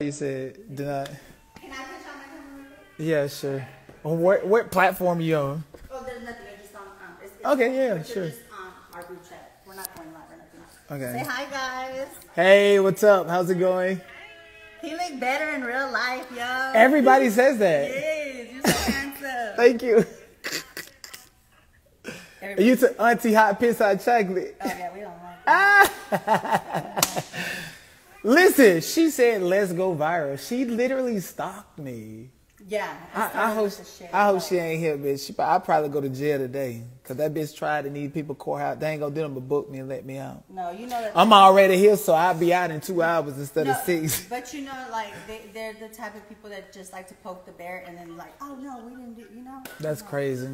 You said Donat. Can I put you on my camera? Yeah, sure. What platform are you on? Oh, there's nothing. It's just on. It's okay, yeah, sure. Just on our group chat. We're not going live or nothing else. Okay. Say hi, guys. Hey, what's up? How's it going? He look better in real life, yo. Everybody says that. Yes, you're so handsome. Thank you. You to Auntie Hot Piss Hot Chocolate. Oh, yeah, we don't like that. Listen, she said, let's go viral. She literally stalked me. Yeah. I hope she ain't here, bitch. I'll probably go to jail today. Because that bitch tried to need people court out. They ain't going to do them but book me and let me out. No, you know that. I'm already here, so I'll be out in 2 hours instead of 6. But you know, like, they're the type of people that just like to poke the bear and then like, oh, no, we didn't do, you know? That's crazy.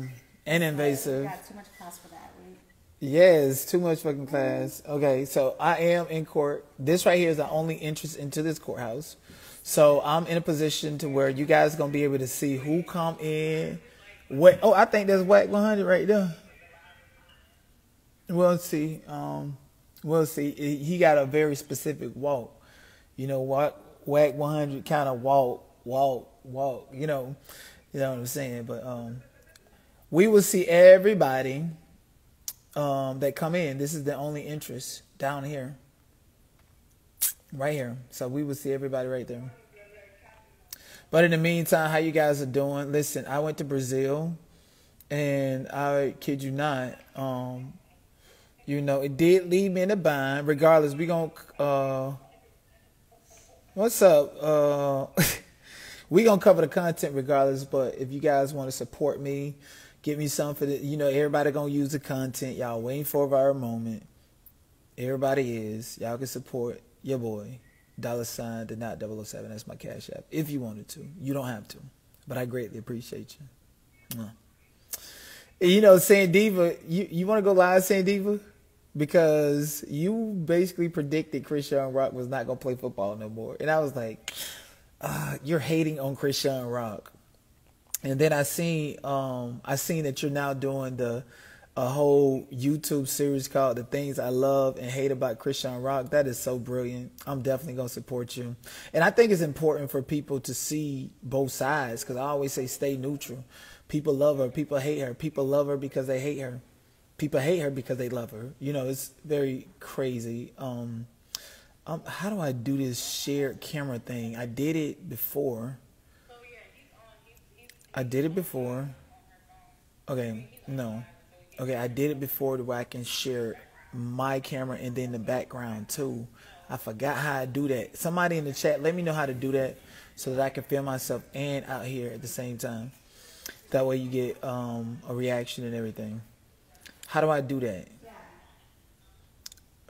And invasive. Got too much class for that. Yes, too much fucking class. Okay, so I am in court. This right here is the only entrance into this courthouse. So I'm in a position to where you guys going to be able to see who come in. What? Oh, I think that's Wack 100 right there. We'll see. We'll see. He got a very specific walk. You know, Wack 100 kind of walk. You know what I'm saying? But we will see everybody that come in. This is the only entrance down here, right here. So we will see everybody right there. But in the meantime, how you guys are doing? Listen, I went to Brazil, and I kid you not, you know, it did leave me in a bind. Regardless, we gonna what's up? We gonna cover the content regardless. But if you guys want to support me. Give me some for the, you know, everybody going to use the content. Y'all waiting for a viral moment. Everybody is. Y'all can support your boy. $Donat007. That's my Cash App. If you wanted to. You don't have to. But I greatly appreciate you. You know, Sandiva, you want to go live, Sandiva? Because you basically predicted Chrisean Rock was not going to play football no more. And I was like, you're hating on Chrisean Rock. And then I seen that you're now doing a whole YouTube series called The Things I Love and Hate About Chrisean Rock. That is so brilliant. I'm definitely going to support you. And I think it's important for people to see both sides because I always say stay neutral. People love her. People hate her. People love her because they hate her. People hate her because they love her. You know, it's very crazy. How do I do this shared camera thing? I did it before. Okay, no. Okay, I did it before where I can share my camera and then the background too. I forgot how I do that. Somebody in the chat, let me know how to do that so that I can film myself and out here at the same time. That way you get a reaction and everything. How do I do that?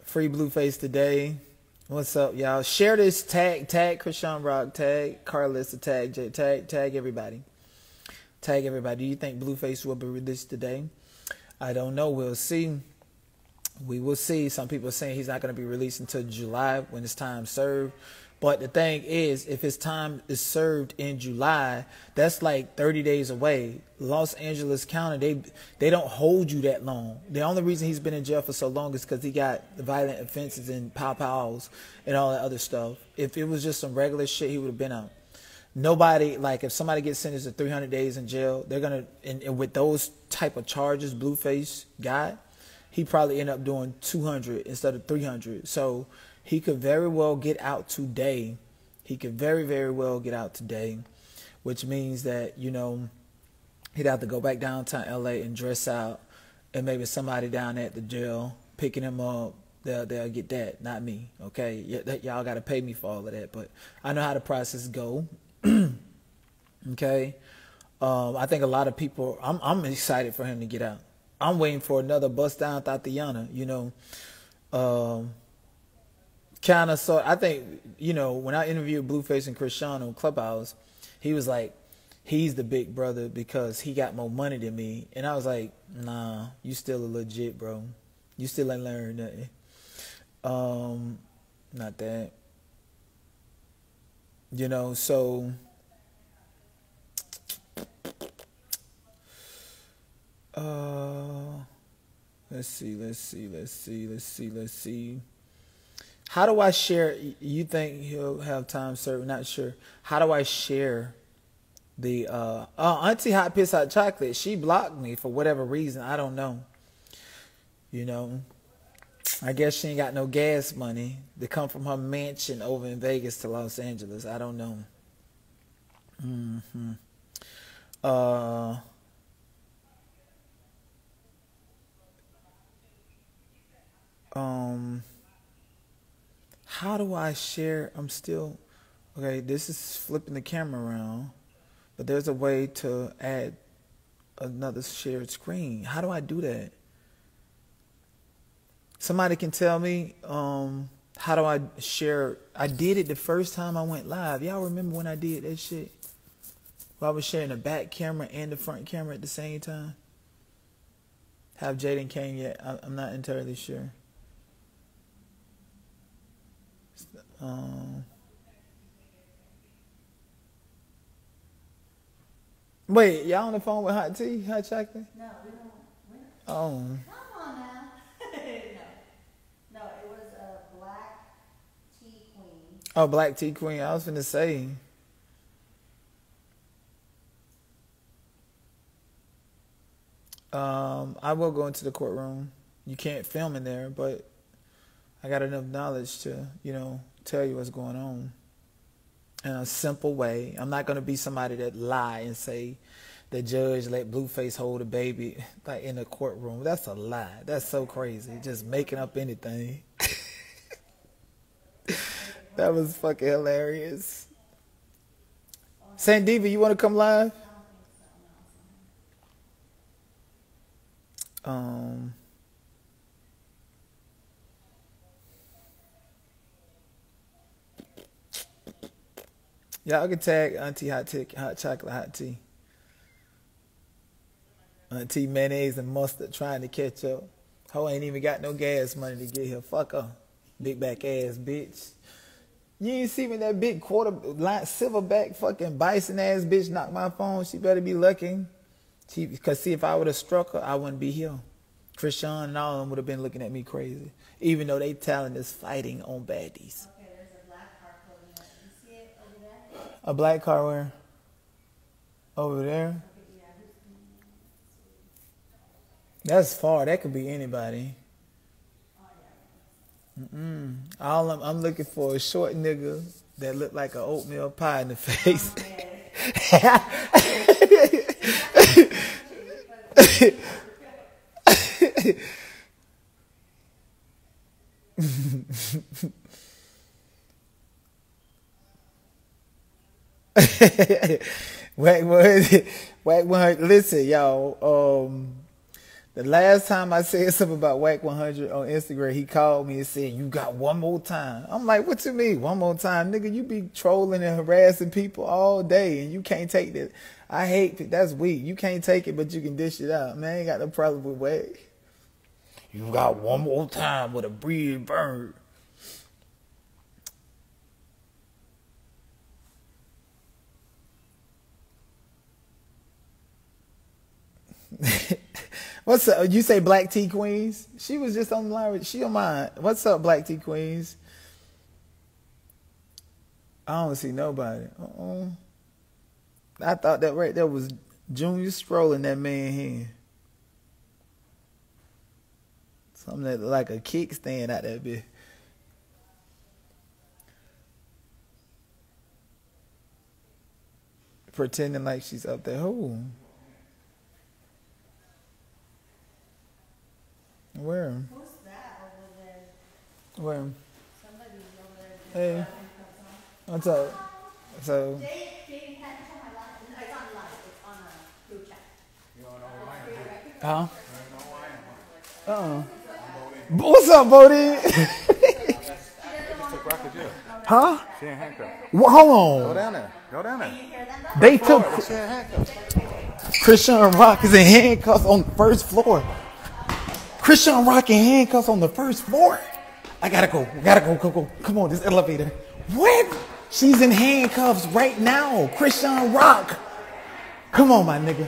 Free Blueface today. What's up, y'all? Share this. Tag Chrisean Rock. Tag Karlissa. Tag Jay. Tag everybody. Tag everybody. Do you think Blueface will be released today? I don't know. We'll see. We will see. Some people are saying he's not going to be released until July when his time served. But the thing is, if his time is served in July, that's like 30 days away. Los Angeles County, they don't hold you that long. The only reason he's been in jail for so long is because he got violent offenses and pow-pows and all that other stuff. If it was just some regular shit, he would have been out. Nobody, like if somebody gets sentenced to 300 days in jail, they're going to, and with those type of charges Blueface got, he probably end up doing 200 instead of 300. So he could very well get out today. He could very, very well get out today, which means that, you know, he'd have to go back downtown L.A. and dress out, and maybe somebody down at the jail picking him up. They'll get that, not me, okay? Y'all got to pay me for all of that, but I know how the process go. Okay, I think a lot of people. I'm excited for him to get out. I'm waiting for another bust down Tatiana. You know, kind of. So I think you know when I interviewed Blueface and Chrisean on Clubhouse, he was like, "He's the big brother because he got more money than me," and I was like, "Nah, you still a legit bro. You still ain't learned nothing." Not that. You know, so let's see. How do I share? You think he'll have time served? Not sure. How do I share the Auntie Hot Piss Hot Chocolate? She blocked me for whatever reason. I don't know. You know, I guess she ain't got no gas money to come from her mansion over in Vegas to Los Angeles. I don't know. Mm-hmm. How do I share? I'm still, okay, this is flipping the camera around, but there's a way to add another shared screen. How do I do that? Somebody can tell me, how do I share? I did it the first time I went live. Y'all remember when I did that shit? Well, I was sharing the back camera and the front camera at the same time. Have Jaidyn came yet? I'm not entirely sure. Wait, y'all on the phone with Hot Tea, Hot Chocolate? No, we don't. Come on now. No, it was a Black Tea Queen. Oh, Black Tea Queen. I was finna say. I will go into the courtroom. You can't film in there, but I got enough knowledge to, you know, tell you what's going on in a simple way. I'm not going to be somebody that lie and say the judge let Blueface hold a baby like in a courtroom. That's a lie. That's so crazy. Just making up anything. That was fucking hilarious. Sandiva, you want to come live? Y'all can tag Auntie Hot Chocolate Hot Tea. Auntie Mayonnaise and Mustard trying to catch up. Ho ain't even got no gas money to get here. Fuck her. Big back ass bitch. You ain't see when that big silverback fucking bison ass bitch knocked my phone. She better be looking. Because see, if I would have struck her, I wouldn't be here. Chrisean and all of them would have been looking at me crazy. Even though they talent is fighting on baddies. Okay, there's a black car over there. You see it over there? A black car where? Over there? That's far. That could be anybody. Mm-mm. All I'm looking for a short nigga that look like an oatmeal pie in the face. Wack 100. Wack 100. Listen, y'all. The last time I said something about Wack 100 on Instagram, he called me and said, "You got one more time." I'm like, "What you mean, one more time, nigga? You be trolling and harassing people all day, and you can't take that." I hate it. That's weak. You can't take it, but you can dish it out. Man, I ain't got no problem with Wack. You got one more time with a breed bird. What's up? You say Black Tea Queens? She was just on the line with, she don't mind. What's up, Black Tea Queens? I don't see nobody. I thought that right there was Junior strolling that man here. Something that like a kickstand out that bitch. Pretending like she's up there. Who? Where? Who's that over there? Where? Somebody's over there. Hey. What's up? So. They had to come live. It's on live. It's on a group chat. You don't know who I am. Huh? You don't know who I am. Uh-uh. What's up, Bodie? Huh? She in handcuffs. Well, hold on. Go down there. Go down there. Can you hear them though? They took. She in handcuffs. Chrisean Rock is in handcuffs on the first floor. Chrisean Rock in handcuffs on the first floor. I gotta go. Gotta go. Come on, this elevator. What? She's in handcuffs right now. Chrisean Rock. Come on, my nigga.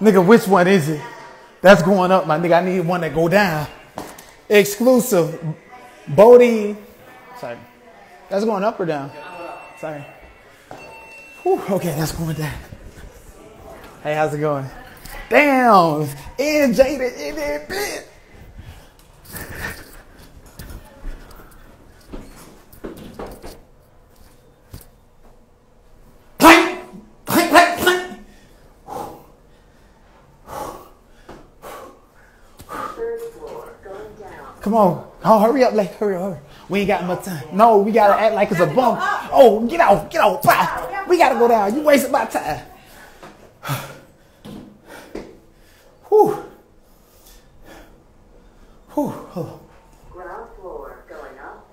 Nigga, which one is it? That's going up, my nigga. I need one that go down. Exclusive. Bodhi. Sorry. That's going up or down? Sorry. Whew, okay, that's going down. Hey, how's it going? Damn! And Jaidyn in that bitch! Come on. Oh, hurry up, like, hurry up. We ain't got much time. No, we gotta act like it's a bump. Oh, get off, get off. Bye. We gotta go down. You wasted my time. Whew. Whew. Ground floor going up.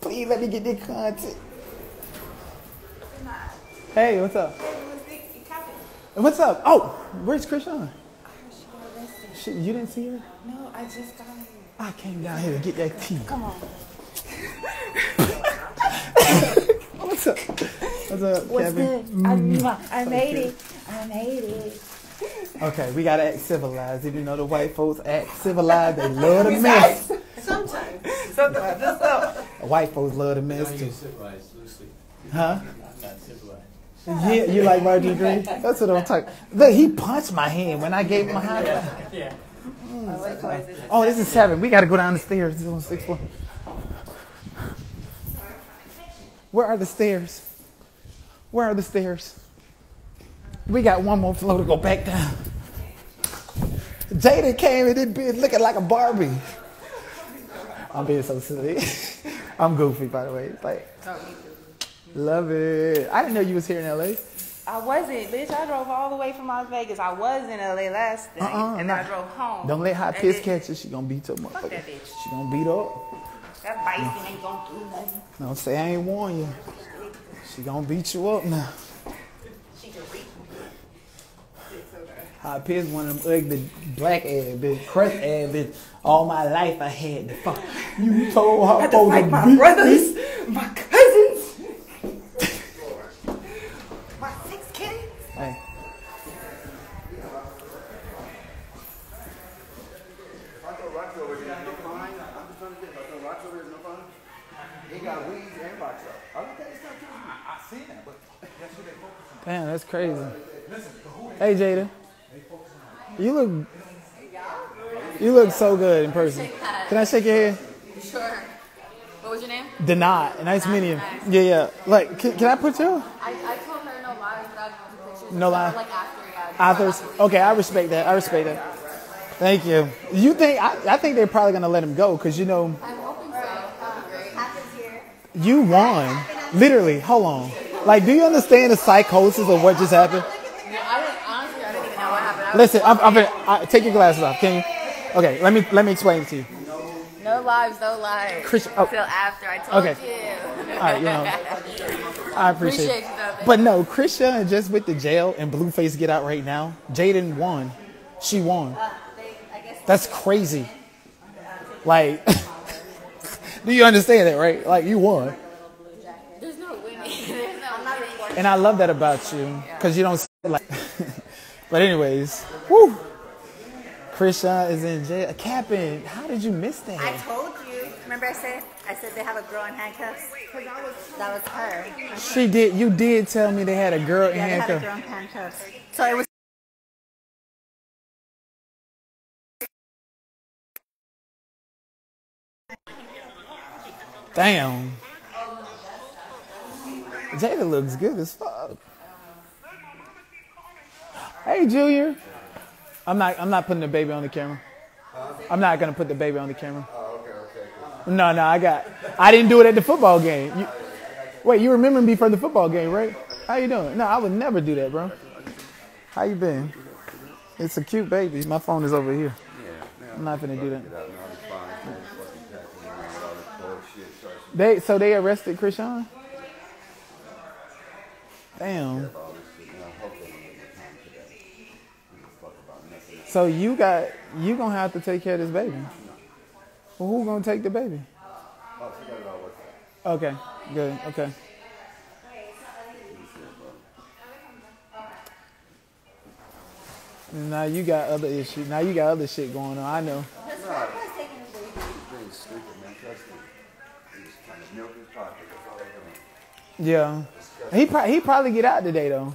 Please let me get this content. Hey, what's up? What's up? Oh, where's Chrisean? Shit, you didn't see her? No, I just got here. I came down here to get that tea. Come on. What's up? What's up, what's Kevin? Good? I made it. I made it. Okay, we gotta act civilized. Even though the white folks act civilized, they love to mess. Sometimes. Sometimes. That's up. White folks love to mess too. Huh? I'm not civilized. Yeah, you like Margie Green? That's what I'm talking. Look, he punched my hand when I gave him a high five. Yeah. Oh, this is 7. We got to go down the stairs. This is on 6th floor. Where are the stairs? Where are the stairs? We got one more floor to go back down. Jaidyn came in this bitch looking like a Barbie. I'm being so silly. I'm goofy, by the way. It's like. Love it. I didn't know you was here in LA. I wasn't, bitch. I drove all the way from Las Vegas. I was in LA last night, and nah. I drove home. Don't let hot piss catch her. She gonna beat your motherfucker. Fuck that bitch. She gonna beat up. That bison ain't gonna do nothing. Don't say I ain't warn you. She gonna beat you up now. She can beat me. Hot piss one of them ugly black ass bitch, crust ass bitch. All my life I had to fuck. You told her to fight my brothers, my cousins. Hey. Damn, that's crazy. Hey, Jaidyn. You look so good in person. Can I shake your hand? Sure. What was your name? Donat. Nice meeting you. Yeah, yeah. Like, can I put you? I told her no lies, but I. No lie. Like after, yeah. Okay, I respect that. I respect that. Thank you. You think I think they're probably gonna let him go because you know. I'm hoping so. You won, literally. Hold on. Like, do you understand the psychosis of what just happened? No, honestly, I didn't even know what happened. Listen, I'm take your glasses off. Can you? Okay, let me explain it to you. No lies, no lies. Chrisean, oh. Until after I told you. All right, you know, I appreciate it. But no, Chrisean just went to jail and Blueface get out right now. Jaidyn won. She won. That's crazy. Like, do you understand that, right? Like, you won. There's no winning. And I love that about you because you don't see it like. But anyways, woo. Chrisean is in jail. Captain, how did you miss that? I told you. Remember I said they have a girl in handcuffs? Because that was her. She did. You did tell me they had a girl in handcuffs. Yeah, they had a girl in handcuffs. So it was. Damn. Jaidyn looks good as fuck. Hey, Junior. I'm not putting the baby on the camera. I'm not gonna put the baby on the camera. Oh, okay, cool. No, I didn't do it at the football game. Wait, you remember me from the football game, right? How you doing? No, I would never do that, bro. How you been? It's a cute baby. My phone is over here. I'm not gonna do that. So they arrested Chrisean? Damn. So you gonna have to take care of this baby. Well, who gonna take the baby? Okay, good. Okay. And now you got other issues. Now you got other shit going on. I know. milk his pocket. That's all they doing. Yeah. He probably get out today, though. No.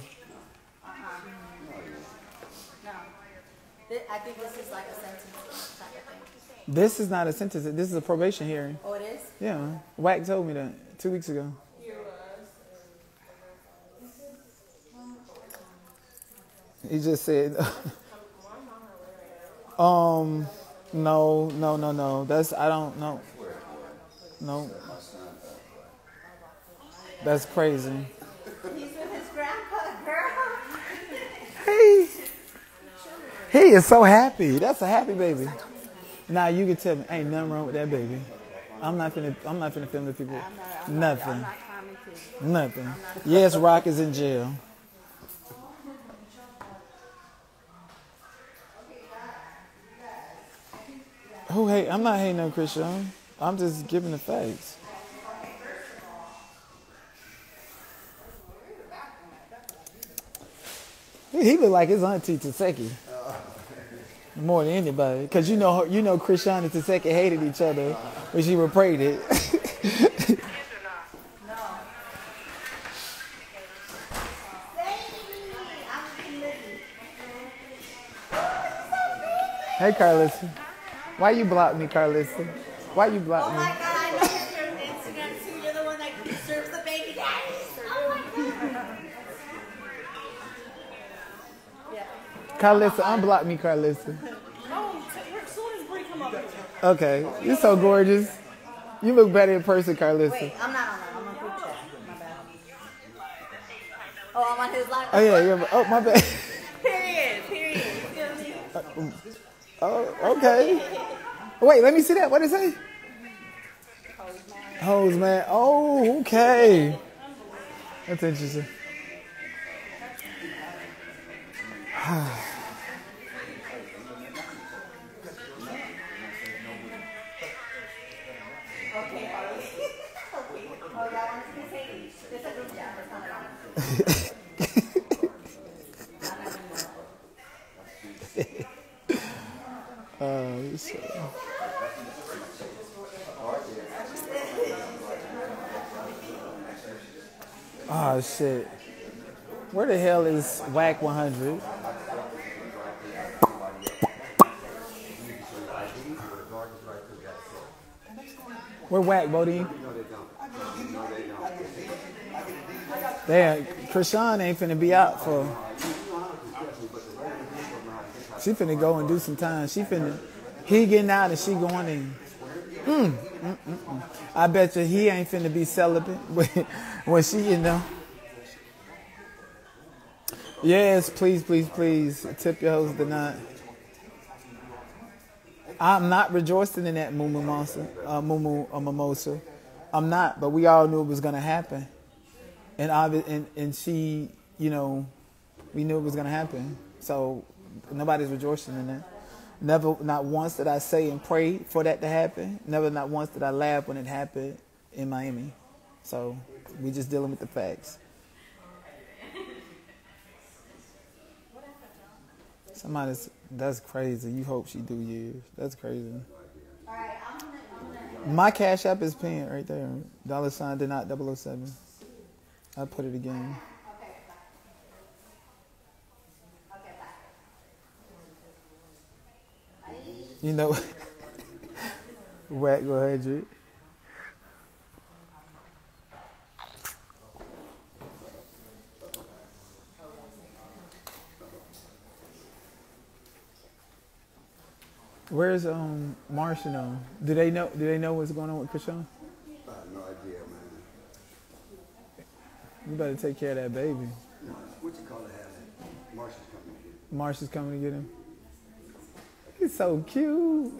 I think this is like a sentence type of thing. This is not a sentence. This is a probation hearing. Oh, it is? Yeah. Wack told me that 2 weeks ago. He just said, no. That's, I don't know. No. That's crazy. He's with his grandpa, girl. Hey. He is so happy. That's a happy baby. Nah, you can tell me, ain't nothing wrong with that baby. I'm not finna film the people. Nothing. Yes, Rock is in jail. Who hate? I'm not hating on Chrisean. I'm just giving the facts. He look like his auntie Tesehki more than anybody, cause you know Chrisean and Tesehki hated each other when she replayed it. Hey, Karlissa. Why you block me, Karlissa? Why you block me? Oh my God, I noticed your Instagram too. You're the one that serves the baby daddy. Oh my God. Yeah. Karlissa, unblock me, Karlissa. No, as soon as Bree come up. Okay, you're so gorgeous. You look better in person, Karlissa. Wait, I'm not on that. I'm on group chat. My bad. Oh, I'm on his live. Oh yeah, you're. Oh my bad. Period. You feel me? Oh, okay. Wait, let me see that. What did it say? Hose man. Oh, okay. That's interesting. Oh shit. Where the hell is Wack 100? Where Wack, Bodine? Damn, Chrisean ain't finna be out for. She finna go and do some time. She finna. He getting out and she going in. I bet you he ain't finna be celibate when she, you know. Yes, please. Tip your hoes Donat. I'm not rejoicing in that mimosa. I'm not, but we all knew it was going to happen. And she, you know, we knew it was going to happen. So nobody's rejoicing in that. Never, not once did I say and pray for that to happen. Never, not once did I laugh when it happened in Miami. So we're just dealing with the facts. That's crazy. You hope she do years. That's crazy. My CashApp is pinned right there. $Donat 007. I put it again. You know, Wack 100. Where's Marsh now? Do they know what's going on with Chrisean? I have no idea, man. You better take care of that baby. No, what you call it? Marsh is coming to get him. He's so cute.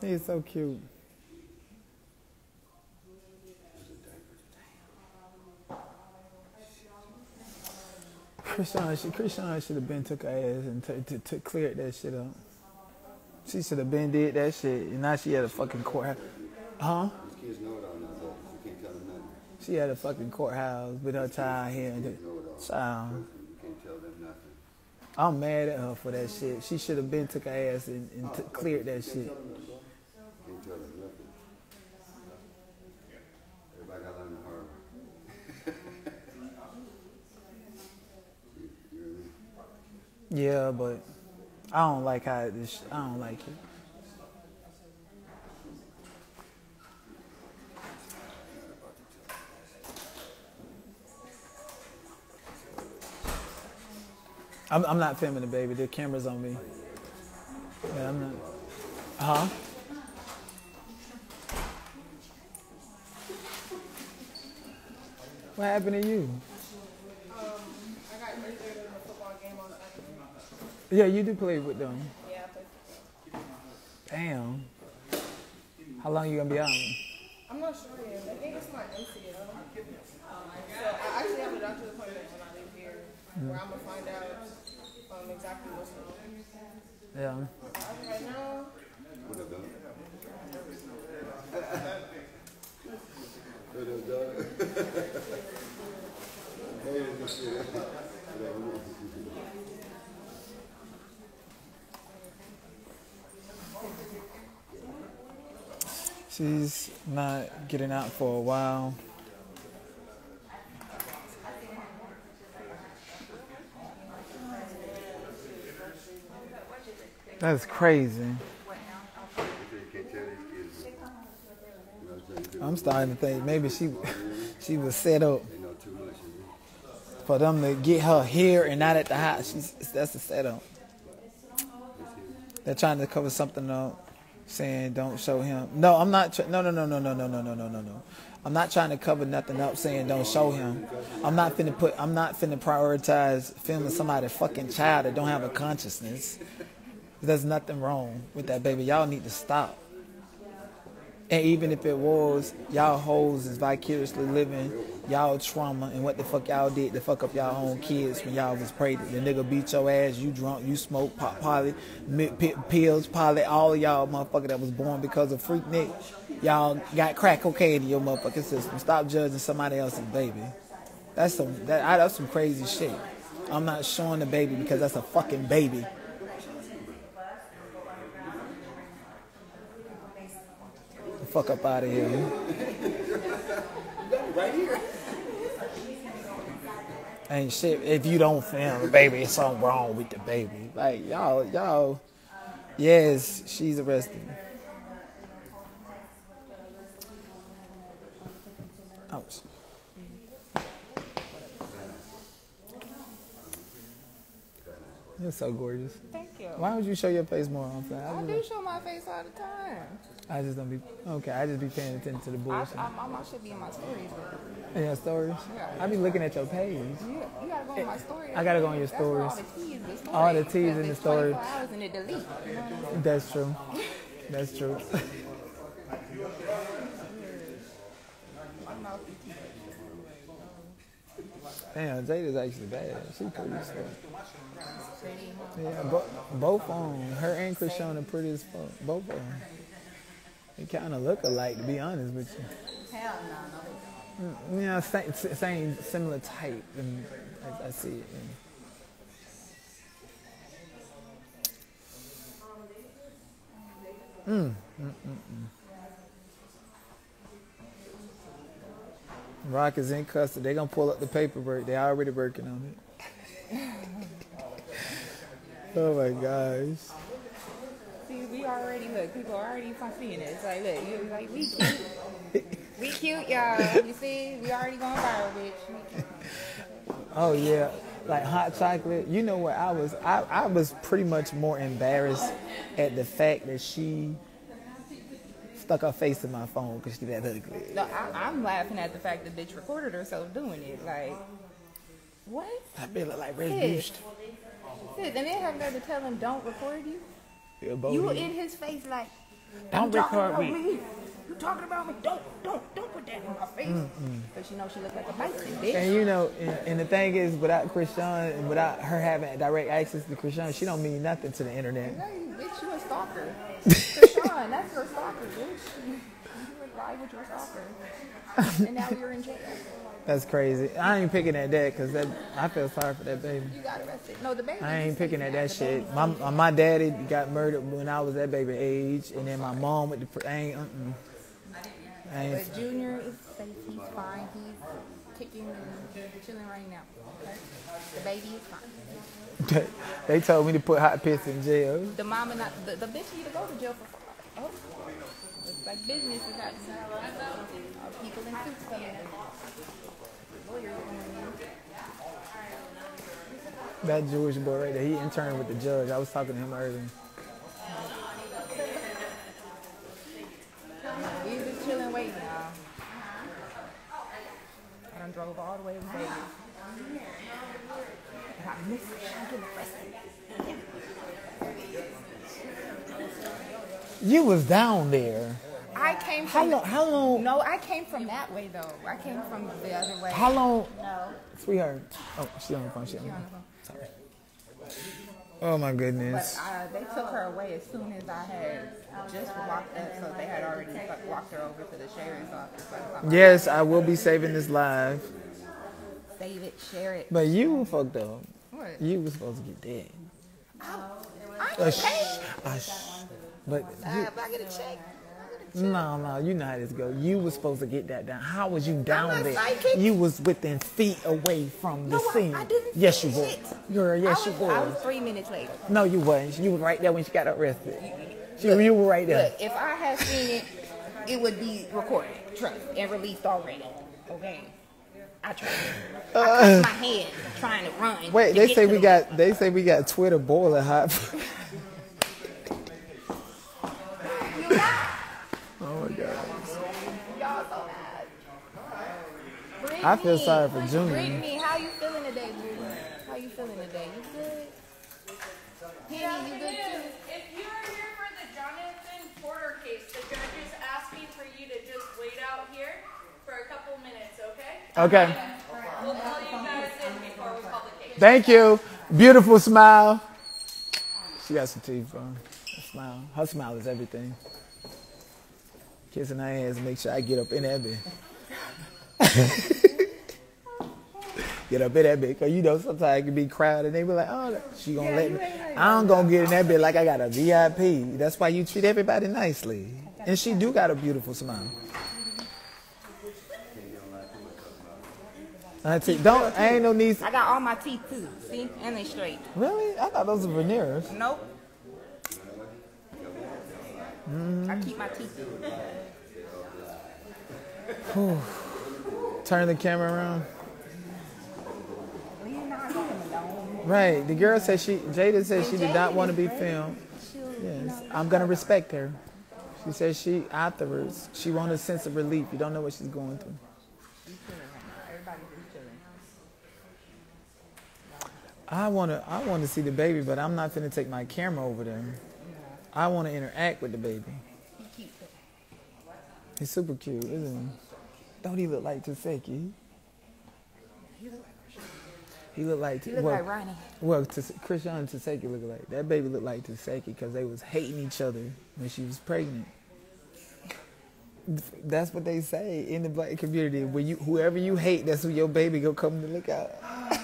He's so cute. Chrisean should have been took her ass and cleared that shit up. She should have been did that shit, and now she had a fucking courthouse. Huh? She had a fucking courthouse with her child here. Child. You can't tell them nothing. I'm mad at her for that shit. She should have been took her ass and cleared that shit. Everybody got under her. Yeah, but I don't like how this. I don't like it. I'm not filming it, baby. The camera's on me. Yeah, I'm not. Huh? What happened to you? I got injured in a football game on the other. Yeah, you do play with them. Yeah, I play with them. Damn. How long you gonna be out? I'm not sure yet. I think it's my MCL. So I actually have a doctor's appointment when I leave here, where I'm gonna find out exactly what's going on. Yeah. Right now. What have done? She's not getting out for a while. That's crazy. I'm starting to think maybe she was set up for them to get her here and not at the house. That's a setup. They're trying to cover something up, saying don't show him. No, I'm not. No. I'm not trying to cover nothing up, saying don't show him. I'm not finna prioritize filming somebody fucking child that don't have a consciousness. There's nothing wrong with that, baby. Y'all need to stop. And even if it was, y'all hoes is vicariously living y'all trauma and what the fuck y'all did to fuck up y'all own kids when y'all was pregnant. The nigga beat your ass, you drunk, you smoked pop, poly, pills, poly, all y'all motherfucker that was born because of freak Nick. Y'all got crack cocaine in your motherfucking system. Stop judging somebody else's baby. That's some crazy shit. I'm not showing the baby because that's a fucking baby. Fuck up out of here. Right here. Ain't shit. If you don't film, baby, it's something wrong with the baby. Like y'all. Yes, she's arrested. Ouch. You're so gorgeous. Thank you. Why would you show your face more often? I do show my face all the time. I just don't be okay. I just be paying attention to the bullshit. I should be in my stories. In your stories? Yeah. I be looking at your page. Yeah, you gotta go on my stories. I gotta go on your stories. All the T's in the stories. That's true. That's true. Damn, Jada's actually bad. She cool as fuck. Yeah, both on her and Chrisean are pretty as fuck. Both on. They kind of look alike, to be honest with you. Hell no. Yeah, same, similar type. And I see it. And Rock is in custody. They're going to pull up the paperwork. They're already working on it. Oh, my gosh. See, we already, look, people are already fucking it. It's like, look, you're like, we cute. We cute, y'all. You see, we already going viral, bitch. Oh, yeah. Like hot chocolate. You know what? I was pretty much more embarrassed at the fact that she stuck her face in my phone because she that ugly. No, I'm laughing at the fact that bitch recorded herself doing it. Like, what? I feel like Red Boost. And then have to tell him don't record you. You were in his face like, don't record me. You talking about me? Don't put that in my face. But you know she looked like a bison, bitch. And you know, and the thing is, without Chrisean and without her having direct access to Chrisean, she don't mean nothing to the internet. No, you bitch, you a stalker. Chrisean, that's your stalker, bitch. You would lie with your stalker, and now you're in jail. That's crazy. I ain't picking at that because that, I feel sorry for that baby. You got arrested. No, the baby. I ain't picking at that shit. My daddy got murdered when I was that baby age, and then my mom with the. But Junior is safe. He's fine. He's kicking and chilling right now. Okay? The baby is fine. They told me to put Hot Piss in jail. The mama, not the bitch, need to go to jail for. Oh, it's like business is outside. People in suits coming in. That Jewish boy right there, he interned with the judge. I was talking to him earlier. He's just chilling, waiting, y'all. I done drove all the way to Vegas. And I missed it. I'm getting arrested. You was down there. I came from... How long? No, I came from that way, though. I came from the other way. How long? No. Sweetheart. Oh, she's on the phone. Sorry. Oh, my goodness. But they took her away as soon as I had just walked up, so they had already walked her over to the sheriff's office. Yes, I will be saving this live. Save it, share it. But you were fucked up. What? You were supposed to get dead. But I get a check. No, you know how this go. You was supposed to get that down. How was you down there? Psychic. You was within feet away from the scene. I didn't yes, you were. Girl, yes, you were. I was 3 minutes late. No, you wasn't. You were right there when she got arrested. You were right there. Look, if I had seen it, it would be recorded, trust, and released already. Okay. I tried. I cut my head trying to run. Wait, they say we got Twitter boiling hot. I feel sorry for Junior. Brittany, how you feeling today, Junior? How you feeling today? You good? Penny, you good too? If you are here for the Jonathan Porter case, the judge is asking for you to just wait out here for a couple minutes, okay? Okay. We'll call you guys in before we call the case. Thank you. Beautiful smile. She got some teeth, bro. Smile. Her smile is everything. Kissing her ass, make sure I get up in that bed. Get up in that bed, cause you know sometimes it can be crowded and they be like, oh, she gonna let me. I'm gonna get in that bed like I got a VIP. That's why you treat everybody nicely, and she do got a beautiful smile. Auntie, don't. I ain't no needs. I got all my teeth too, see, and they straight. Really? I thought those were veneers. Nope. I keep my teeth too. Turn the camera around. Right. The girl said Jaidyn said she did not want to be filmed. Yes. I'm going to respect her. She said she, afterwards, she wanted a sense of relief. You don't know what she's going through. I want to see the baby, but I'm not going to take my camera over there. I want to interact with the baby. He's super cute, isn't he? Don't he look like Tesehki? He look like Ronnie. Well, Chrisean and Tesehki look like that baby looked like Tesehki because they was hating each other when she was pregnant. That's what they say in the black community. When you whoever you hate, that's who your baby go come to look out.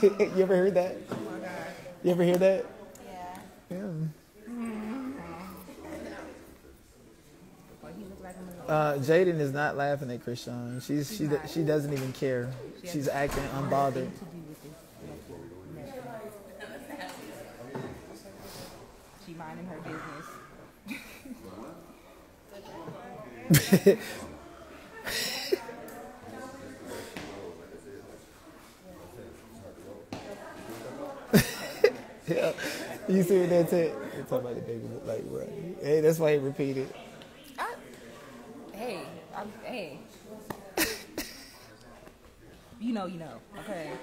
You ever heard that? Oh my God. You ever hear that? Yeah. Yeah. Jaidyn is not laughing at Chrisean. She doesn't even care. She's acting unbothered. She minding her business. Yeah. You see what that's it? They're talking about the baby look like right. Hey, that's why he repeated. Hey, you know, okay,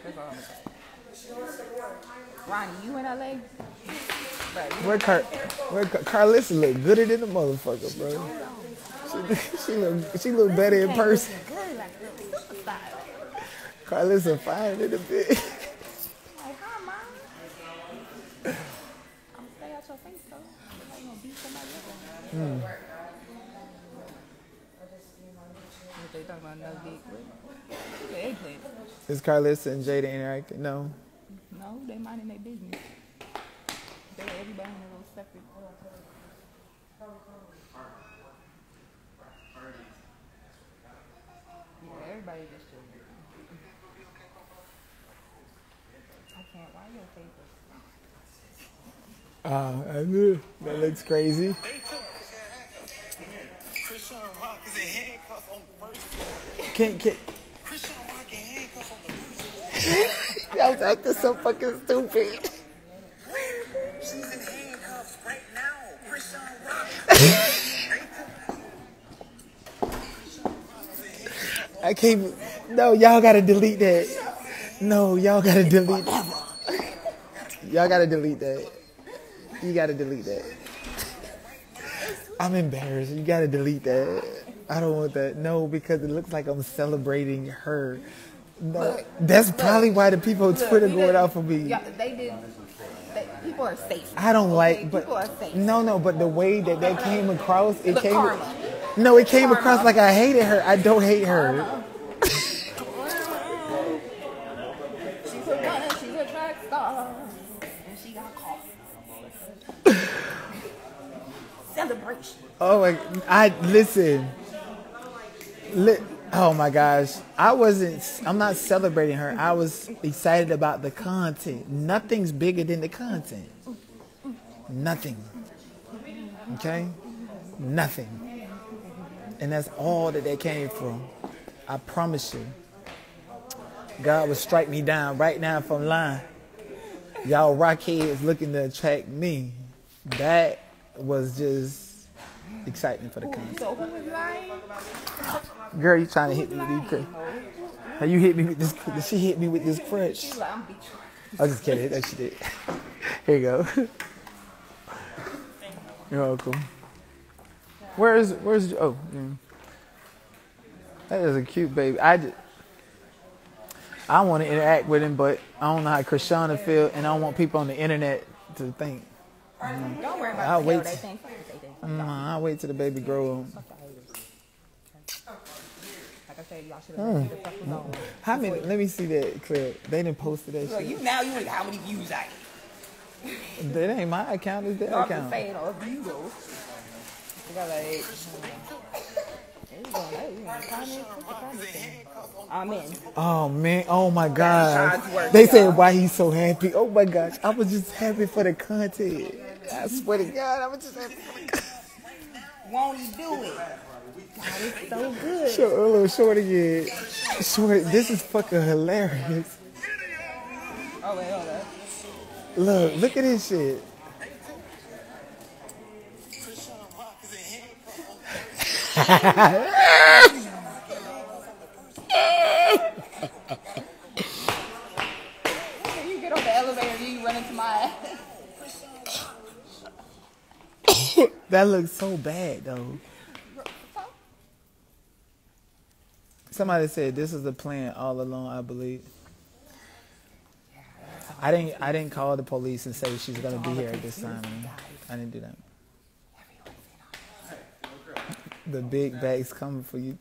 that's all I'm gonna say. Ronnie, you in LA? Karlissa look gooder than the motherfucker, bro. She look better in person. Karlissa fine in the bit. Like, hi, Mom. I'm gonna stay out your face, though. I'm gonna beat somebody up. What they talking about? No geek. What the eggplant? Is Karlissa and Jaidyn interacting? No. No, they minding their business. They everybody in a little separate. Yeah, everybody just chilling. I can't. Why your papers? I knew. That looks crazy. Chrisean Rock is in handcuffs on the first floor. Can't. Chrisean Rock in handcuffs on the first floor. Y'all was acting so fucking stupid. She's in handcuffs right now. Chrisean Rock. I can't. No, y'all gotta delete that. No, y'all gotta delete that. Y'all gotta delete that. You gotta delete that. I'm embarrassed. You gotta delete that. I don't want that. No, because it looks like I'm celebrating her. No, look, that's probably why the people on Twitter going out for me. Yeah, people are safe. I don't like, but people are safe. No, but the way that that came across, it came. Karma. No, it came across like I hated her. I don't hate her. She's a runner. She's a track star, and she got caught. Celebration. Oh my! Listen. Oh my gosh! I'm not celebrating her. I was excited about the content. Nothing's bigger than the content. Nothing. Okay. Nothing. And that's all that came from. I promise you. God will strike me down right now if I'm lying. Y'all rockheads looking to attract me. That was just exciting for the country. So who was lying? Girl, you trying to hit me with this crutch. You hit me with this. She hit me with this crutch. I'm just kidding. That she did. Here you go. You're welcome. Where's oh, that is a cute baby. I want to interact with him, but I don't know how Chrisean feel, and I don't want people on the internet to think. Don't worry about what they think. I'll wait till the baby grow up. Like I said, y'all should have left the fuck alone. How many? Let me see that clip. They didn't post that shit. You wonder how many views I get. That ain't my account. It's their account. I'm saying all views. You got like. Oh man, oh my gosh. They said why he's so happy. Oh my gosh, I was just happy for the content. I swear to God, I was just happy for the content. Won't he do it? God, it's so good. Short again. Short, this is fucking hilarious. Oh wait, hold up. Look at this shit. You get on the elevator, you run into my ass. That looks so bad, though. Somebody said this is a plan all along, I believe. I didn't call the police and say she's gonna be here at this time. I didn't do that. The big bag's coming for you.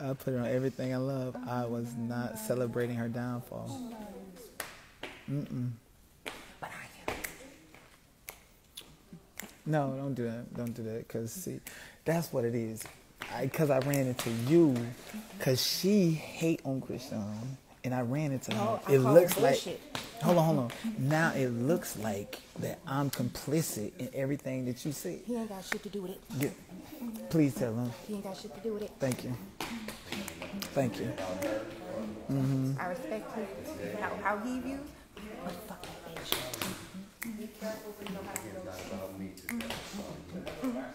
I put her on everything I love. I was not celebrating her downfall. No, don't do that. Don't do that. Because, see, that's what it is. Because I ran into you. Because she hate on Chrisean. And I ran into her. It looks like... Hold on. Now it looks like that I'm complicit in everything that you see. He ain't got shit to do with it. Yeah. Please tell him. He ain't got shit to do with it. Thank you. I respect him, how he views. But fuck that bitch.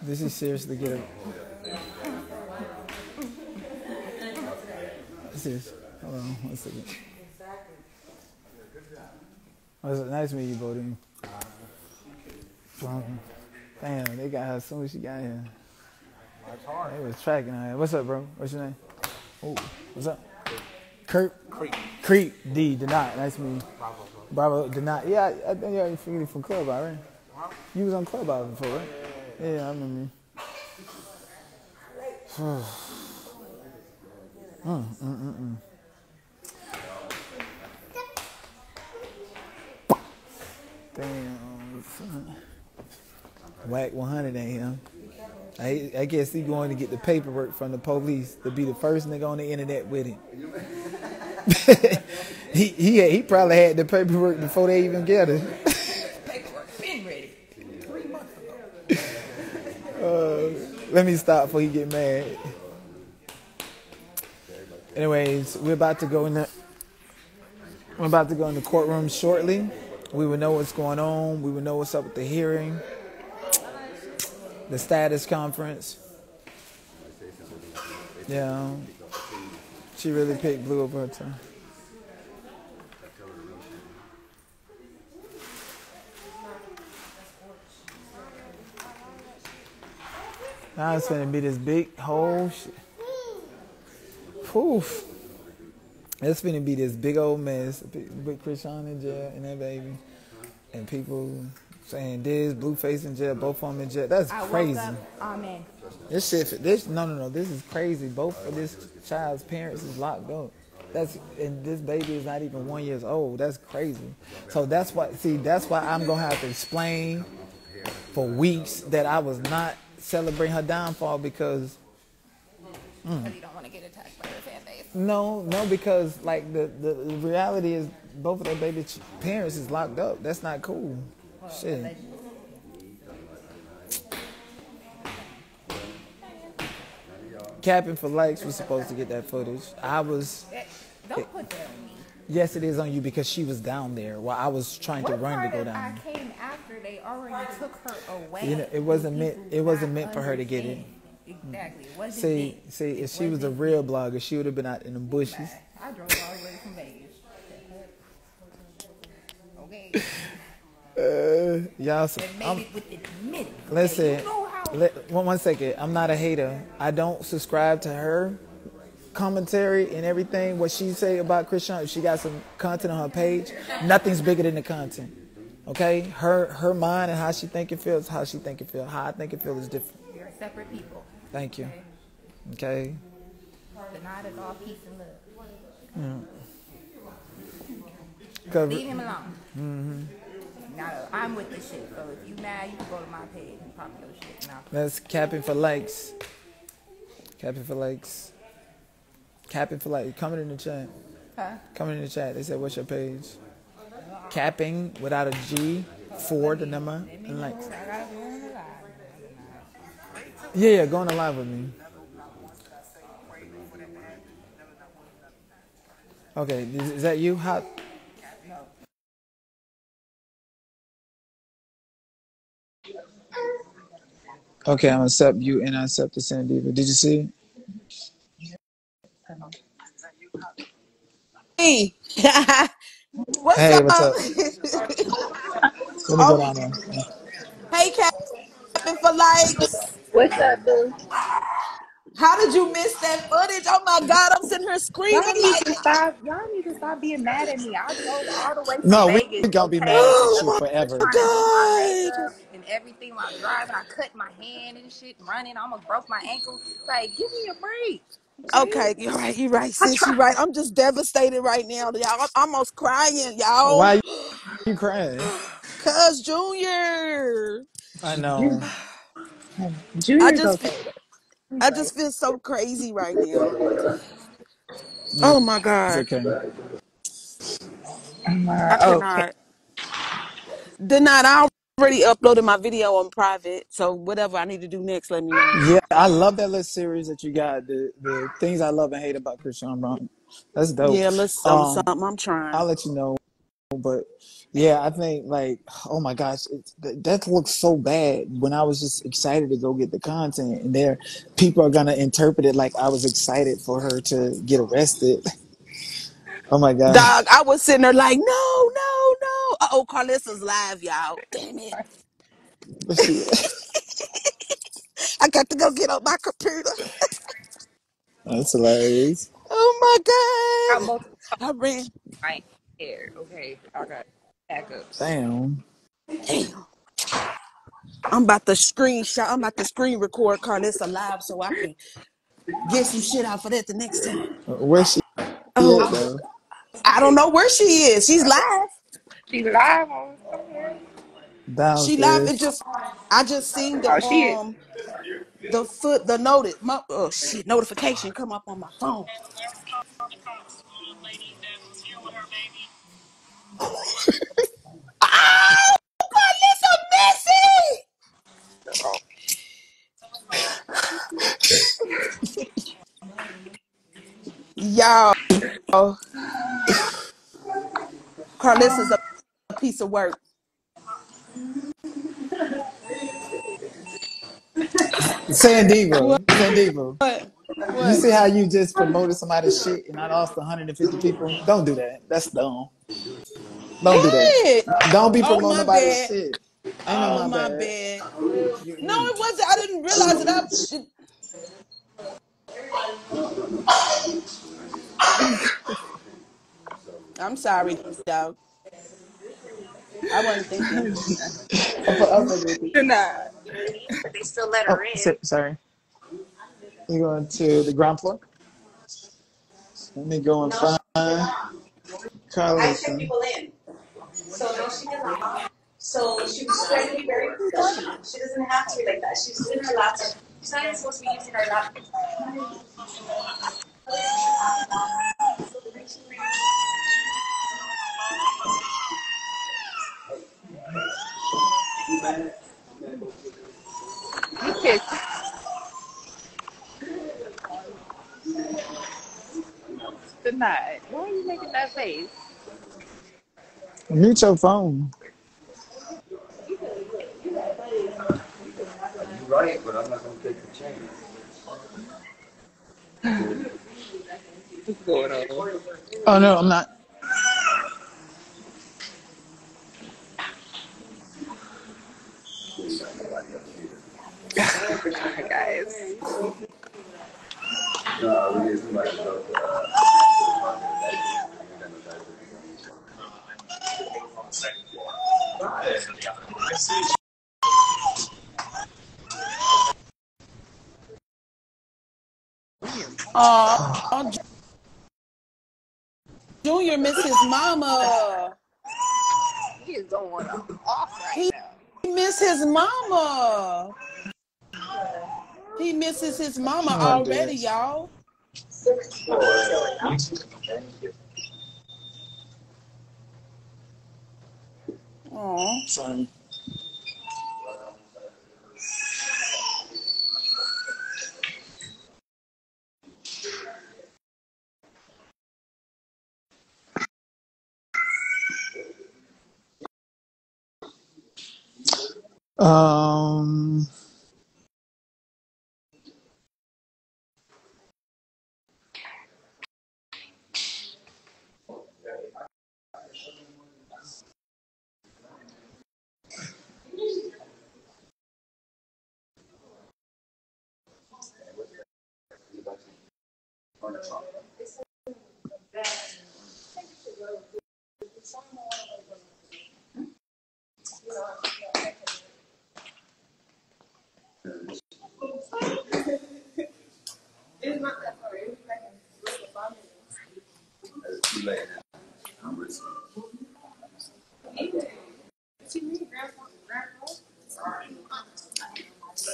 Did she seriously get it? Seriously. Hold on one second. Oh, it's nice to meet you, Bodine. Damn, they got her as soon as she got here. They was tracking her. What's up, bro? What's your name? Oh, what's up? Kurt? Creep. D. Donat. Nice to meet you. Bravo, Donat. Yeah, I think you already figured it from Club Out, right? You was on Club Out before, right? Yeah, I remember. Damn, son. Wack 100 ain't him. I guess he going to get the paperwork from the police to be the first nigga on the internet with him. he probably had the paperwork before they even get it. Paperwork been ready 3 months ago. Let me stop before he get mad. Anyways, we're about to go in the courtroom shortly. We will know what's going on. We will know what's up with the hearing, the status conference. Yeah, she really picked blue over her time. Now it's gonna be this big whole shit. Poof. It's gonna be this big old mess with Chrisean in jail and that baby, and people saying this, Blueface in jail, both of them in jail. That's crazy. Amen. This shit, this is crazy. Both of this child's parents is locked up. And this baby is not even 1 year old. That's crazy. So that's why I'm gonna have to explain for weeks that I was not celebrating her downfall because. You don't want to get attacked by her fan base. No, because like the reality is both of their baby parents is locked up. That's not cool. Well, shit. Capping for likes was supposed to get that footage. Don't put that on me. Yes, it is on you because she was down there while I was trying to run to go down. I came after they already took her away. You know, it wasn't meant for her to get it. Exactly. See, if she was a real blogger, she would have been out in the bushes. I drove all the way from Vegas. Okay. Y'all. Listen. One second. I'm not a hater. I don't subscribe to her commentary and everything. What she say about Chrisean, if she got some content on her page, nothing's bigger than the content. Okay. Her mind and how she think it feels, how she think it feel, how I think it feel is different. You're separate people. Thank you. Okay. But not at all peace and love. Yeah. Leave him alone. Mm-hmm. Now, I'm with this shit, so if you mad, you can go to my page and pop your shit. Now. That's capping for likes. Capping for likes. Capping for likes. Comment in the chat. Huh? Comment in the chat. They said, what's your page? Capping without a G for the number and likes. Yeah, go on the live with me. Okay, is that you? How? Okay, I'm gonna accept you and I accept the Sandiva. Did you see? Hey, what's up? Let me go down there. Hey, Captain for likes. What's up, dude? How did you miss that footage? Oh my God, I'm sitting here screaming. Y'all need to stop being mad at me. I drove all the way to Vegas. No, we gonna be mad at you forever. God. And everything while driving, I cut my hand and shit, running. I almost broke my ankle. Like, give me a break. Okay, you're right, sis, you're right. I'm just devastated right now, y'all. I'm almost crying, y'all. Why you crying? Cuz Junior. I know. I just feel so crazy right now. No, oh my God. It's okay. Donat, I already uploaded my video on private, so whatever I need to do next, let me know. Yeah, I love that little series that you got, the things I love and hate about Chrisean Rock. That's dope. Yeah, let's something. I'm trying. I'll let you know. But yeah, I think like, oh my gosh, that looks so bad when I was just excited to go get the content and there people are going to interpret it like I was excited for her to get arrested. Oh my God. Dog, I was sitting there like, no. Uh-oh, Karlissa's live, y'all. Damn it. I got to go get on my computer. That's hilarious. Oh my God. I ran. Right. Okay, I got backups. Damn. I'm about to screen record Karlissa live so I can get some shit out for that the next time. Where's she? Oh, I don't know where she is. She's live. She's live on somewhere. She live. It just I just seen the notification come up on my phone. Oh, Karlissa messy. Y'all, Karlissa's a piece of work. Sandiva. What? You see how you just promoted somebody's shit and I lost 150 people? Don't do that. That's dumb. Don't do that. Don't be promoting nobody's shit. Oh, my bad. No, it wasn't. I didn't realize it. I'm sorry, dog. I wasn't thinking. You're not. They still let her in. Sorry. You going to the ground floor? Let me go and find Karlissa. I let people in. So no, she didn't. So she was trying to be very professional. She doesn't have to be like that. She's in her laptop. She's not even supposed to be using her laptop. Okay. Good night. Why are you making that face? Mute your phone. You're right, but I'm not going to take the chance. What's going on? Oh, no, I'm not. Hi, guys. Junior missed his mama. He is going off right now. He missed his mama. He misses his mama already, y'all. Oh, sorry.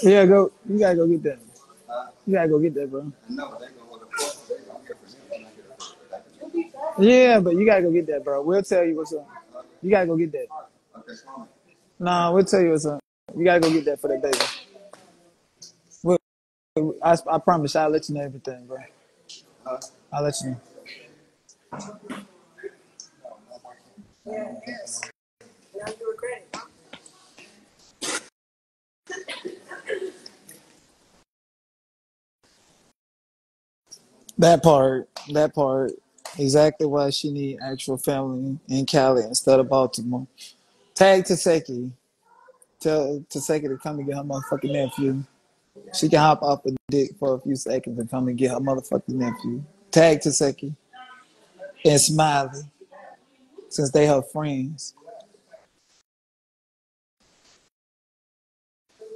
Yeah, go. You gotta go get that. You gotta go get that, bro. Yeah, but you gotta go get that, bro. We'll tell you what's up. You gotta go get that. Nah, we'll tell you what's up. You gotta go get that for that baby. I promise. I'll let you know everything, bro. I'll let you know. Yeah. Yes. Now you regret it. That part, exactly why she need actual family in Cali instead of Baltimore. Tag Tesehki. Tell Tesehki to come and get her motherfucking nephew. She can hop off a dick for a few seconds and come and get her motherfucking nephew. Tag Tesehki and Smiley, since they her friends.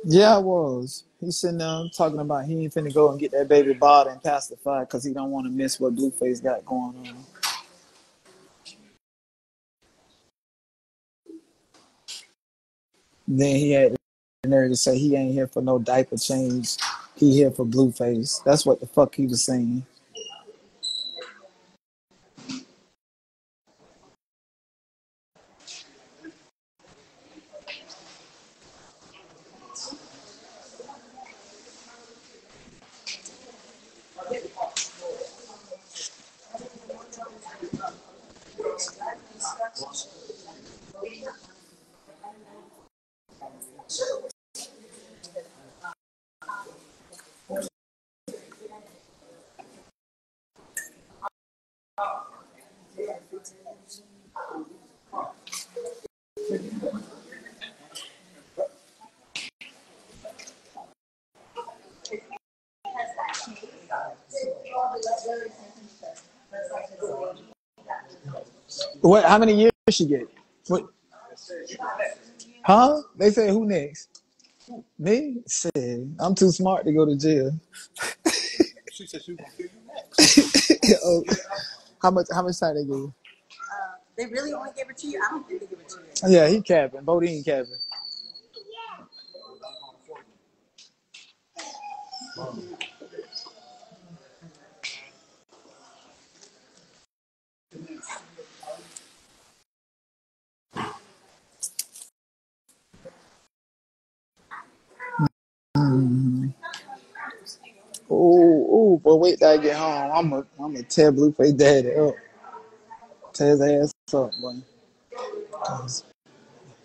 Yeah, I was. He's sitting there talking about he ain't finna go and get that baby bottle and pacify because he don't want to miss what Blueface got going on. Then he had the nerve to say he ain't here for no diaper change. He here for Blueface. That's what the fuck he was saying. What? How many years she get? What? Huh? They said who next? Me? Said I'm too smart to go to jail. She said she was gonna kill you next. Oh, how much time they give you? They really only gave it to you. I don't think they give it to you. Yeah, he capping. Bodine capping. Oh, but wait till I get home. I'm gonna tear Blueface daddy up. Tear his ass up, boy.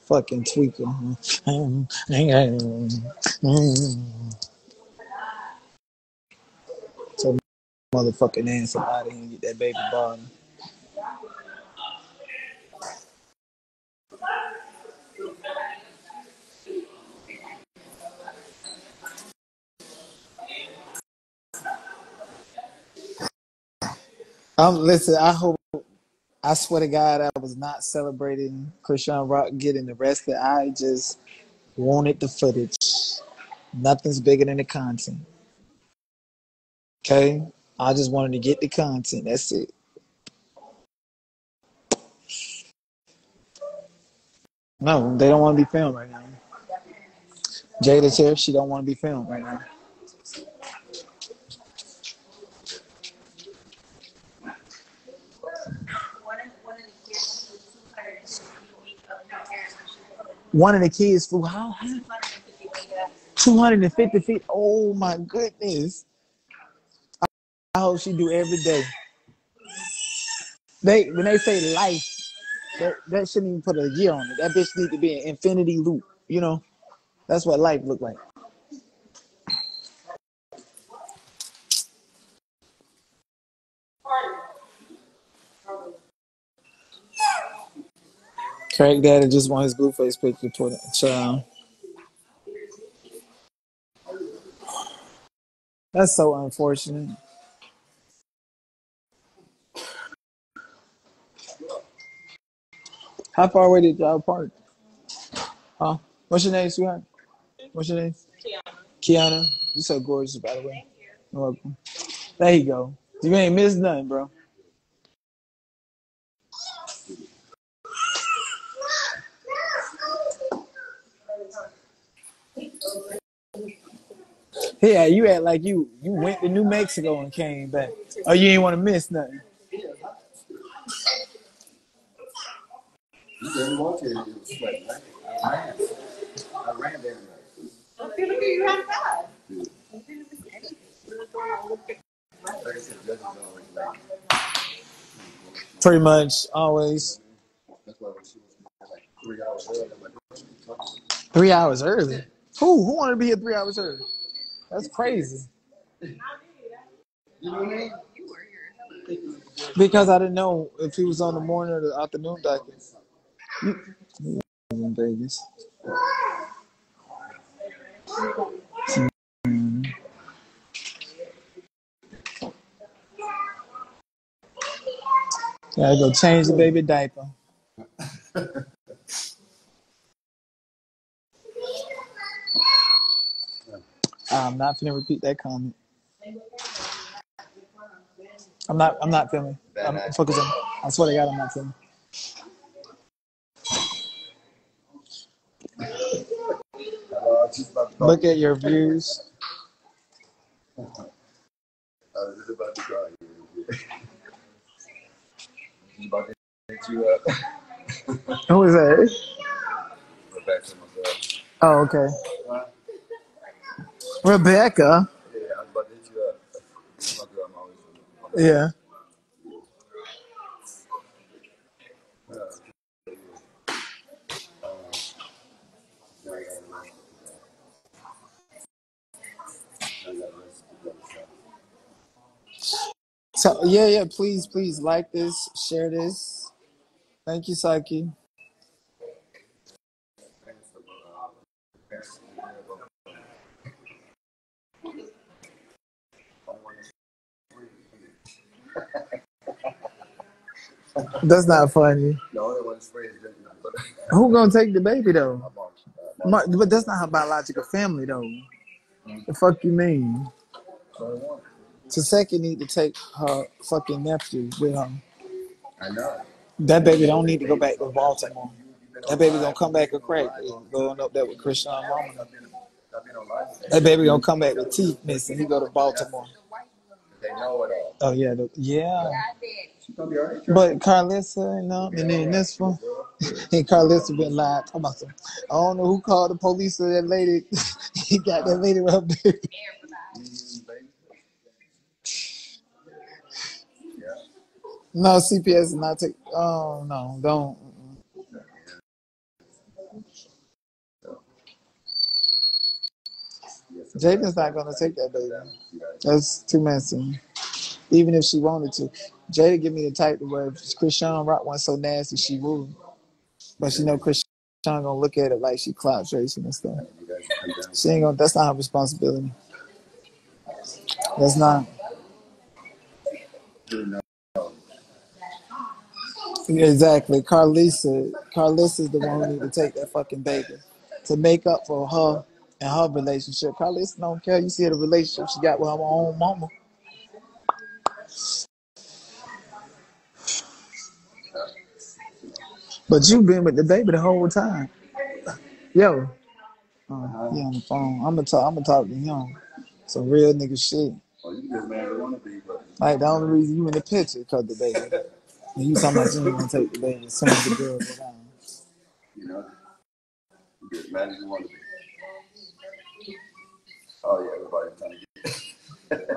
Fucking tweaking. So motherfucking ass out and get that baby bottle. Listen, I swear to God, I was not celebrating Chrisean Rock getting arrested. I just wanted the footage. Nothing's bigger than the content. Okay? I just wanted to get the content. That's it. No, they don't want to be filmed right now. Jaidyn here, she don't want to be filmed right now. One of the kids flew how high? 250 feet. Oh my goodness. I hope she do every day. When they say life, that shouldn't even put a year on it. That bitch need to be an infinity loop, you know? That's what life look like. Craig Daddy just want his Blueface picture for the child. That's so unfortunate. How far away did y'all park? Huh? What's your name, sweetheart? What's your name? Kiana. You're so gorgeous, by the way. Thank you. You're welcome. There you go. You ain't missed nothing, bro. Yeah, you act like you went to New Mexico and came back. Oh, you ain't want to miss nothing. You didn't want to. I ran there. I feel like you had that. Pretty much always. 3 hours early. Who wanted to be here 3 hours early? That's crazy. Because I didn't know if he was on the morning or the afternoon docket. He was in Vegas. Gotta go change the baby diaper. I'm not finna repeat that comment. I'm not feeling. I'm focusing. I swear to God, I'm not feeling. Look at your views. I was just about to call you. I'm about to hit you up. Who is that? Rebecca, myself. Oh, okay. What? Rebecca? Yeah, I was about to hit you up. My girl, I'm always with you. Yeah. So, yeah, please like this, share this. Thank you, Saki. That's not funny. Who gonna take the baby though? But that's not her biological family though. The fuck you mean? Tesehki need to take her fucking nephew with her. I know. That baby don't need to go back to Baltimore. That baby gonna come back with crack, going up there with Chrisean Malone. That baby gonna come back with teeth missing. He go to Baltimore. They know it all. Oh yeah, yeah. But Karlissa, you know, and then this one, and Karlissa been lying. I don't know who called the police or that lady. He got that lady up there. No, CPS is not take. Oh no, don't. Jaidyn's not gonna take that baby. That's too messy. Even if she wanted to, Jaidyn give me the type to where if Chrisean Rock one so nasty she would, but she know Chrisean gonna look at it like she clout tracing and stuff. She ain't gonna. That's not her responsibility. That's not. Exactly. Karlissa is the one who need to take that fucking baby to make up for her and her relationship. Karlissa don't care. You see the relationship she got with her own mama. But you've been with the baby the whole time. Yo. He on the phone. I'm gonna talk to him. Some real nigga shit. Like the only reason you in the picture is 'cause the baby. And you talking about you want to take the baby as soon as the girl goes down. You know, you get as mad as you want to be. Oh, yeah, everybody's trying to get it.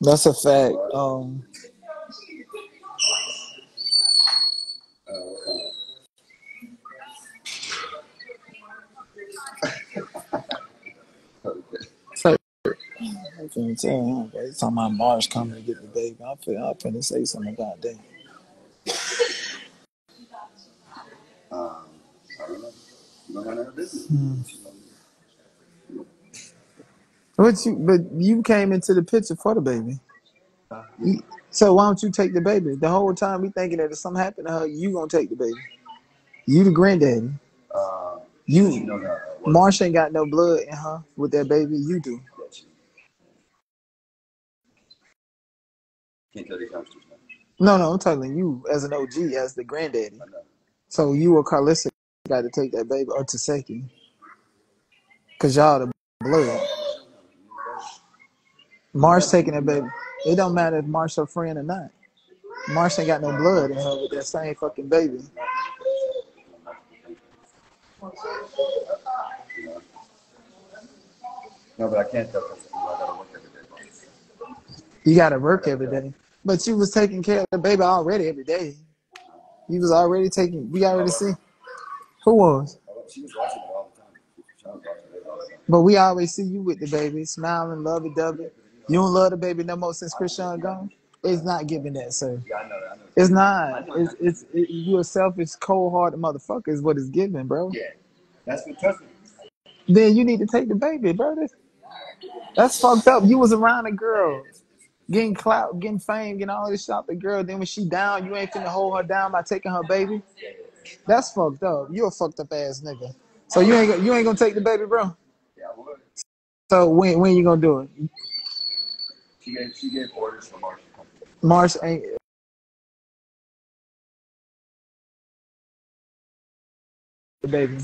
That's a fact. I can't tell him. Every time my Marsh coming to get the baby, I'm finna say something about that. I don't know. But you came into the picture for the baby. So why don't you take the baby? The whole time we thinking that if something happened to her, you gonna take the baby. You the granddaddy. Marsh ain't got no blood in her with that baby. You do. Can't tell these youngsters now. No, I'm telling you as an OG, as the granddaddy. So you or Karlissa got to take that baby or Tesehki. Because y'all the blood. Marsh taking that baby. It don't matter if Marsh her friend or not. Marsh ain't got no blood in her with that same fucking baby. No, but I can't tell Tesehki. I got to work every day. You got to work every day. But you was taking care of the baby already every day. You was already taking, we already see. Who was? She was watching it all the time. She was watching it all the time. But we always see you with the baby, smiling, lovey-dovey. You don't love the baby no more since Chrisean gone? It's not giving that, sir. Yeah, I know. It's not. It's you a selfish, cold-hearted motherfucker is what it's giving, bro. Yeah, that's what trust me. Then you need to take the baby, bro. That's fucked up. You was around a girl. Getting clout, getting fame, getting all this shit out the girl. Then when she down, you ain't finna hold her down by taking her baby. That's fucked up. You a fucked up ass nigga. So you ain't gonna take the baby, bro? Yeah, I would. So when you gonna do it? She gave orders for Marsh. Marsh ain't. The baby.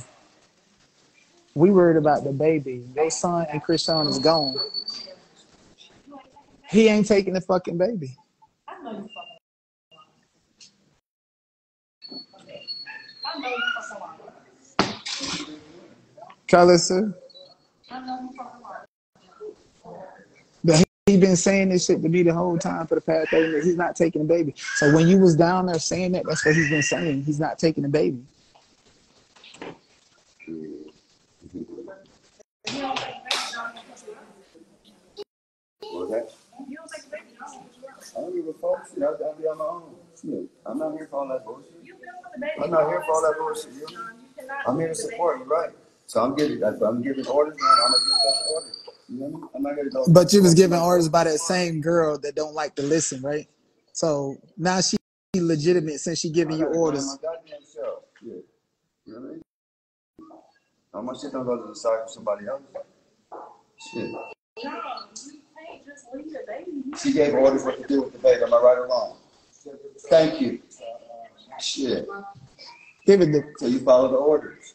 We worried about the baby. Their son and Chrisean is gone. He ain't taking the fucking baby. I know you fucking. I know you fucking. Karlissa. I know you fucking. But he been saying this shit to me the whole time for the past 30 minutes. He's not taking the baby. So when you was down there saying that, that's what he's been saying. He's not taking the baby. I don't give a fuck. Shit, I'll be on my own. Shit, I'm not here for all that bullshit. I'm not here for all that bullshit. I'm here to support you, right? So I'm giving orders, man. I'm gonna give those orders. You know what I mean? I'm not gonna go. But you was giving orders by that same girl that don't like to listen, right? So now she legitimate since she giving you orders. My goddamn self. Yeah. You know what I mean? How much shit don't go to the side for somebody else? Shit. She gave orders what to do with the baby. Am I right or wrong? Thank you. Shit. Give it the. So you follow the orders.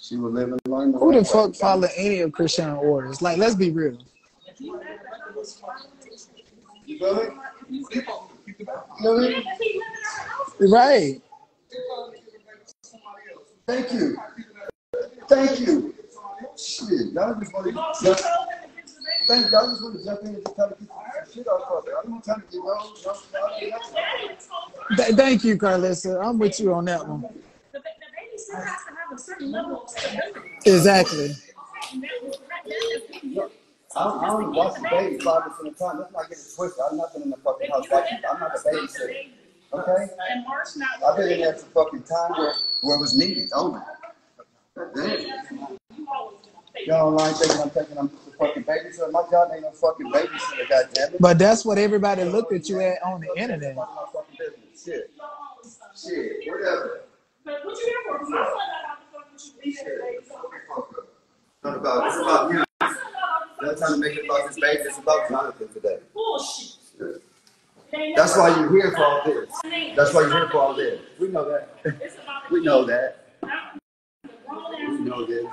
She will live and learn. Who the fuck follow any of Chrisean orders? Like, let's be real. Really? Right. Thank you. Thank you. Shit. Y'all just want to jump in and try to get some shit off of it. I don't want to get no. Thank you, Karlissa. I'm with you on that one. The baby still has to have a certain level of stability. Exactly. I only watch the baby 5 minutes at a time. Let's not get it twisted. I'm not in the fucking house. I'm not a babysitter. Okay? And Marsh not. I've been in there for fucking time where it was needed only. Y'all don't like thinking I'm taking them to fucking babysitter. My job ain't no fucking babysitter, goddammit. But that's what everybody looked at you at on the internet. Shit. Shit, whatever. But what you here for? Because my son not about the fuck you. It's about him. Not trying to make it about this baby. It's about Jonathan today. Bullshit. That's why you're here for all this. That's why you're here for all this. We know that. We know that. You know this.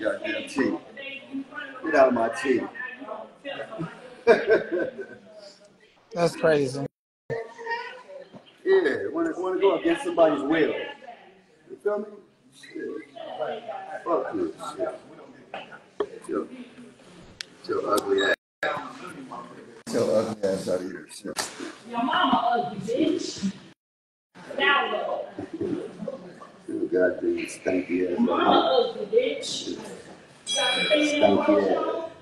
Goddamn cheek. Get out of my cheek. That's crazy. Yeah, want to go against somebody's will. You feel me? Shit. Fuck you. Shit. Your ugly ass. Your ugly ass out of here. Shit. Your mama ugly, bitch. Now what? Goddamn stanky ass. Mama ugly bitch. You got your finger up,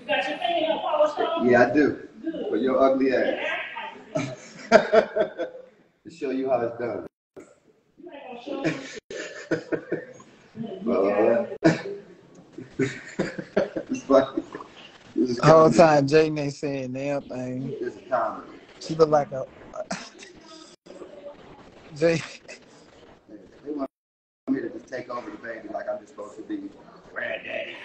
you got your finger up, Paul. Yeah, I do. Good. But your ugly ass. To show you how it's done. You ain't gonna show me. The whole time Jaidyn ain't saying damn thing. It's a comedy. She look like a Jaidyn. Take over the baby like I'm just supposed to be granddaddy.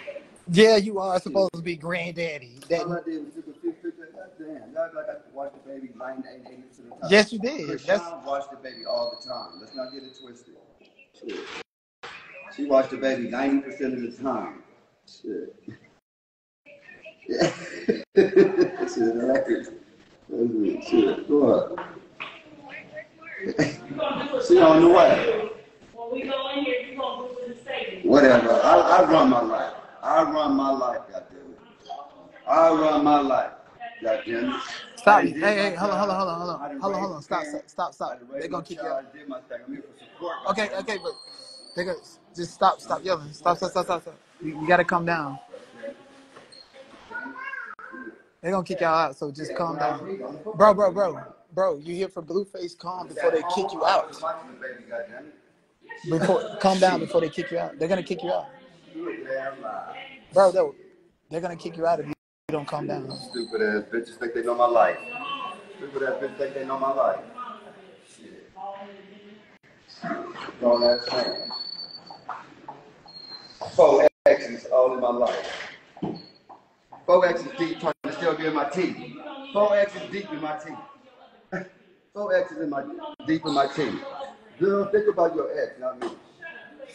Yeah, you are supposed to be granddaddy. That, all I did was took a picture of that. Damn, now I got to watch the baby 9 to 8 minutes at a time. Yes, you did. Chrisean watched the baby all the time. Let's not get it twisted. Shit. She watched the baby 90% of the time. Shit. Yeah. She's an electric. Shit. Go on. She on the way. We go in here, you gonna do the same. Whatever. I run my life. I run my life, goddammit. I run my life, goddammit. Stop. Hey, hold on. Stop. They're gonna keep yelling. Okay, but they're gonna just stop yelling. Stop. You gotta calm down. They're gonna kick y'all out, so just calm down. Bro, you here for Blueface? Calm before they kick you out. Calm down before they kick you out. They're gonna kick you out, bro. They're gonna kick you out if you don't calm down. Stupid ass bitches think they know my life. Stupid ass bitches think they know my life. Shit. Don't ask me. four X's all in my life. Four X's deep, trying to still be in my teeth. Four X's deep in my teeth. Four X's in my deep in my teeth. Girl, think about your ex, not me.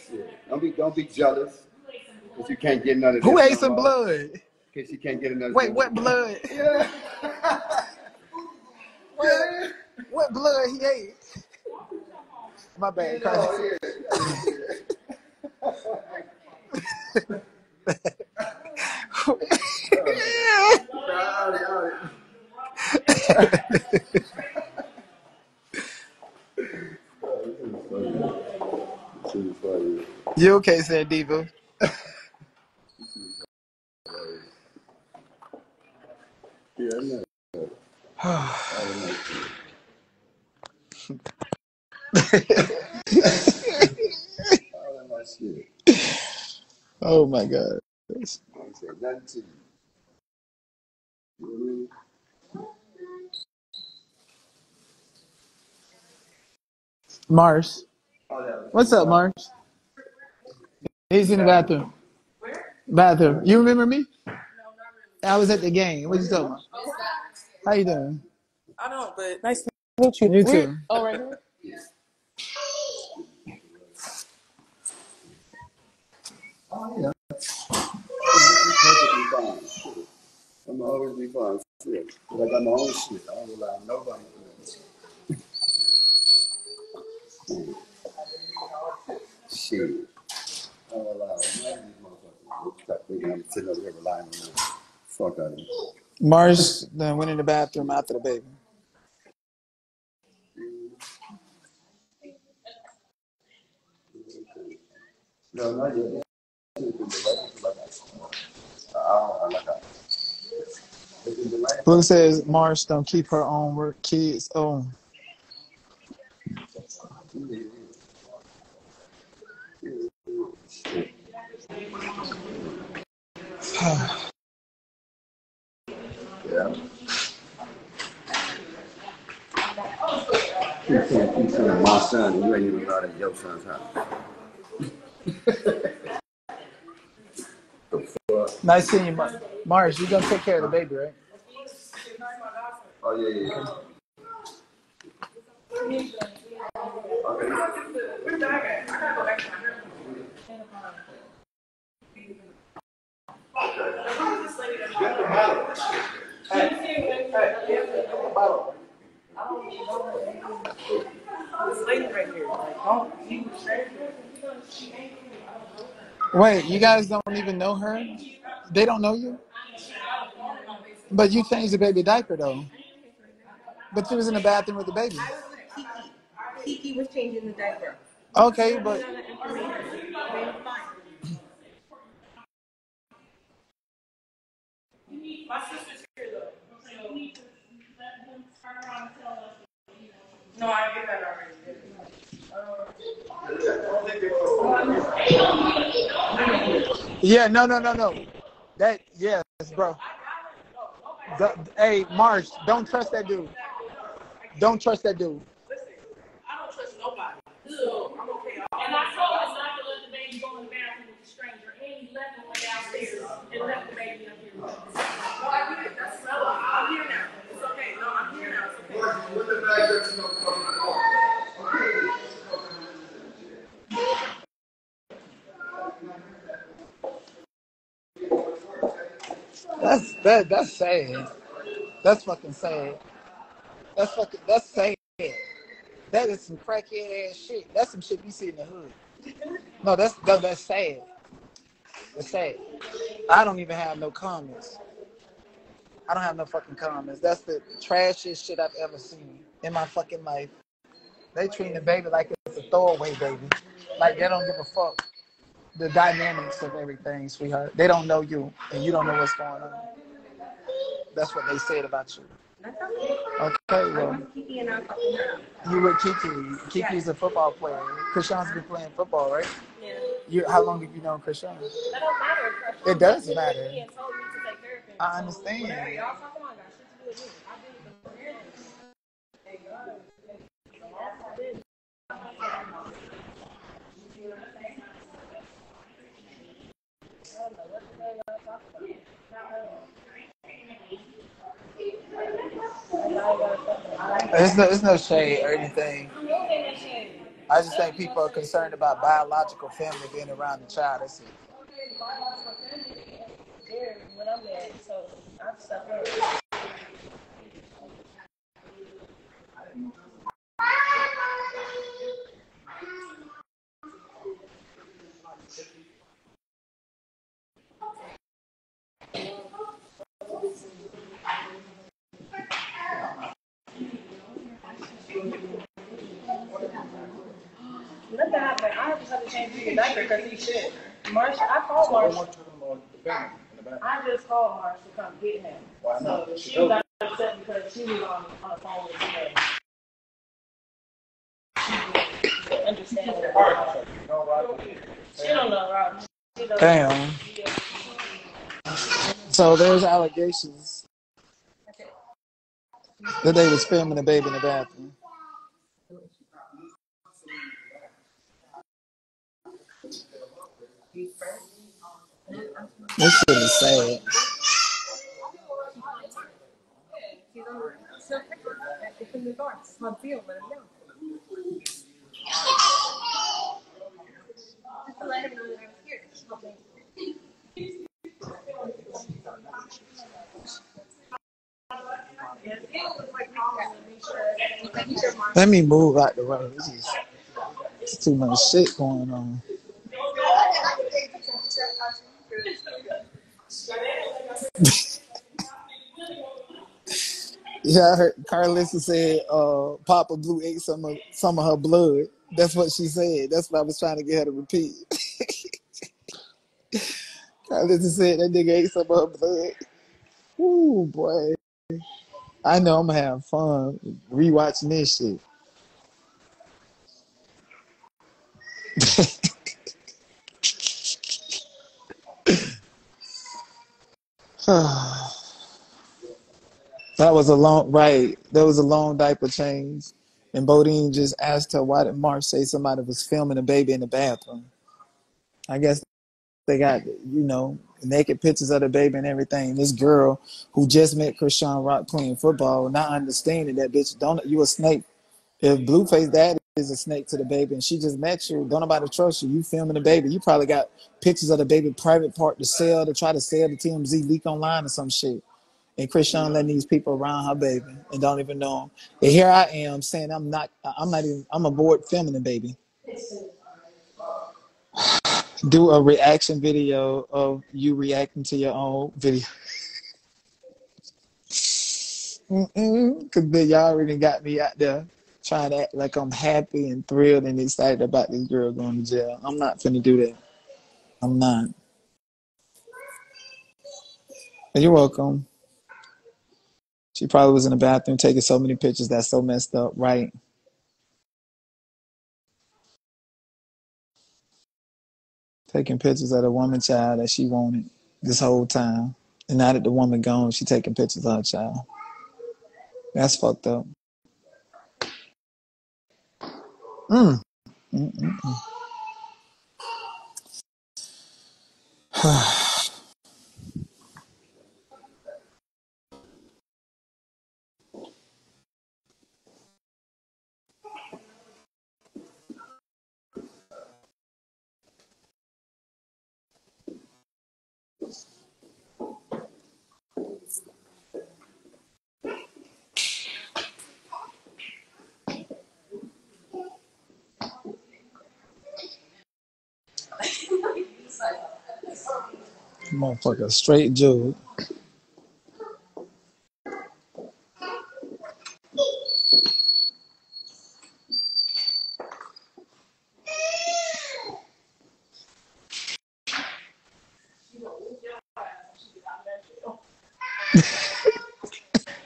Shit. Don't be jealous, cause you can't get none of this. Who ate some blood? Cause you can't get another. Wait, what blood? Yeah. Wait, what blood he ate? My bad, you know, yeah. You okay, Sandiva? Oh my God. Marsh. What's up, Marsh? He's in the bathroom. Where? Bathroom. You remember me? No, not really. I was at the game. What you talking about? How you doing? I don't, but nice to meet you. You too. Oh, right here? Yeah. Oh, yeah. I'm always be fine. But I got my own shit. I don't rely on nobody for that. Shit. I don't rely on nobody. Stop thinking I'm sitting over here relying on them. Fuck out of here. Marsh then went in the bathroom after the baby. No, not yet. Blue says Marsh don't keep her own work kids own. Yeah. You can't keep saying my son, you ain't even got at your son's house. Nice seeing you, Marsh. You're going to take care of the baby, right? Oh, yeah, yeah. Wait, you guys don't even know her? They don't know you? But you changed the baby diaper, though. But she was in the bathroom with the baby. I was with Kiki. Kiki was changing the diaper. Okay, but... My sister's here, though. So we let them turn around and tell us. No, I did that already. Yeah, no. That, yes, bro. Hey, Marsh, don't trust that dude. Don't trust that dude. Listen, I don't trust nobody. I'm okay. And I told us not to let the baby go in the bathroom with a stranger. And he left him downstairs and left the baby up here. Well, I get it. That's Stella. I'm here now. It's okay. No, I'm here now. It's okay. With the bag, there's no problem at all. That's sad. That's fucking sad. That's sad. That is some crackhead ass shit. That's some shit you see in the hood. No, that's sad. That's sad. I don't even have no comments. I don't have no fucking comments. That's the trashiest shit I've ever seen in my fucking life. They treating the baby like it's a throwaway baby. Like they don't give a fuck. The dynamics of everything, sweetheart. They don't know you, and you don't know what's going on. That's what they said about you. That's okay. Okay, well. I'm with Kiki and I'm fucking her. You with Kiki. Kiki's a football player. Chrisean's been playing football, right? Yeah. How long have you known Chrisean? That don't matter. It does matter. He told me to take care of him. I understand. Whatever y'all talking about, got shit to do with me. It's no shade or anything. I just think people are concerned about biological family being around the child. That's it. Biological family is there when I'm there, so I've suffered. Nothing happened. I just had to change the diaper because he shit. Marsh, I called Marsh. I just called Marsh to come get him. Why not? So she was upset because she was on the phone with me. She didn't understand what it was. She don't know, Rob. Damn. So there's allegations that they was filming the baby in the bathroom. This shit is sad. Let me move out the way. This is too much shit going on. Yeah, I heard Karlissa said Papa Blue ate some of her blood. That's what she said. That's what I was trying to get her to repeat. Karlissa said that nigga ate some of her blood. Ooh, boy. I know I'm gonna have fun rewatching this shit. That was a long right. There was a long diaper change, and Bodine just asked her why did Marsh say somebody was filming a baby in the bathroom. I guess they got naked pictures of the baby and everything. This girl who just met Chrisean Rock playing football, not understanding that bitch. Don't you a snake? If Blueface daddy is a snake to the baby, and she just met you, don't nobody trust you. You filming the baby. You probably got pictures of the baby private part to sell, to try to sell the TMZ leak online or some shit. And Chrisean letting these people around her baby and don't even know him. And here I am saying I'm aboard filming the baby. Do a reaction video of you reacting to your own video. Cause then y'all already got me out there trying to act like I'm happy and thrilled and excited about this girl going to jail. I'm not finna do that. I'm not. You're welcome. She probably was in the bathroom taking so many pictures. That's so messed up, right? Taking pictures of the woman child that she wanted this whole time. And now that the woman gone, she taking pictures of her child. That's fucked up. Motherfucker, straight dude.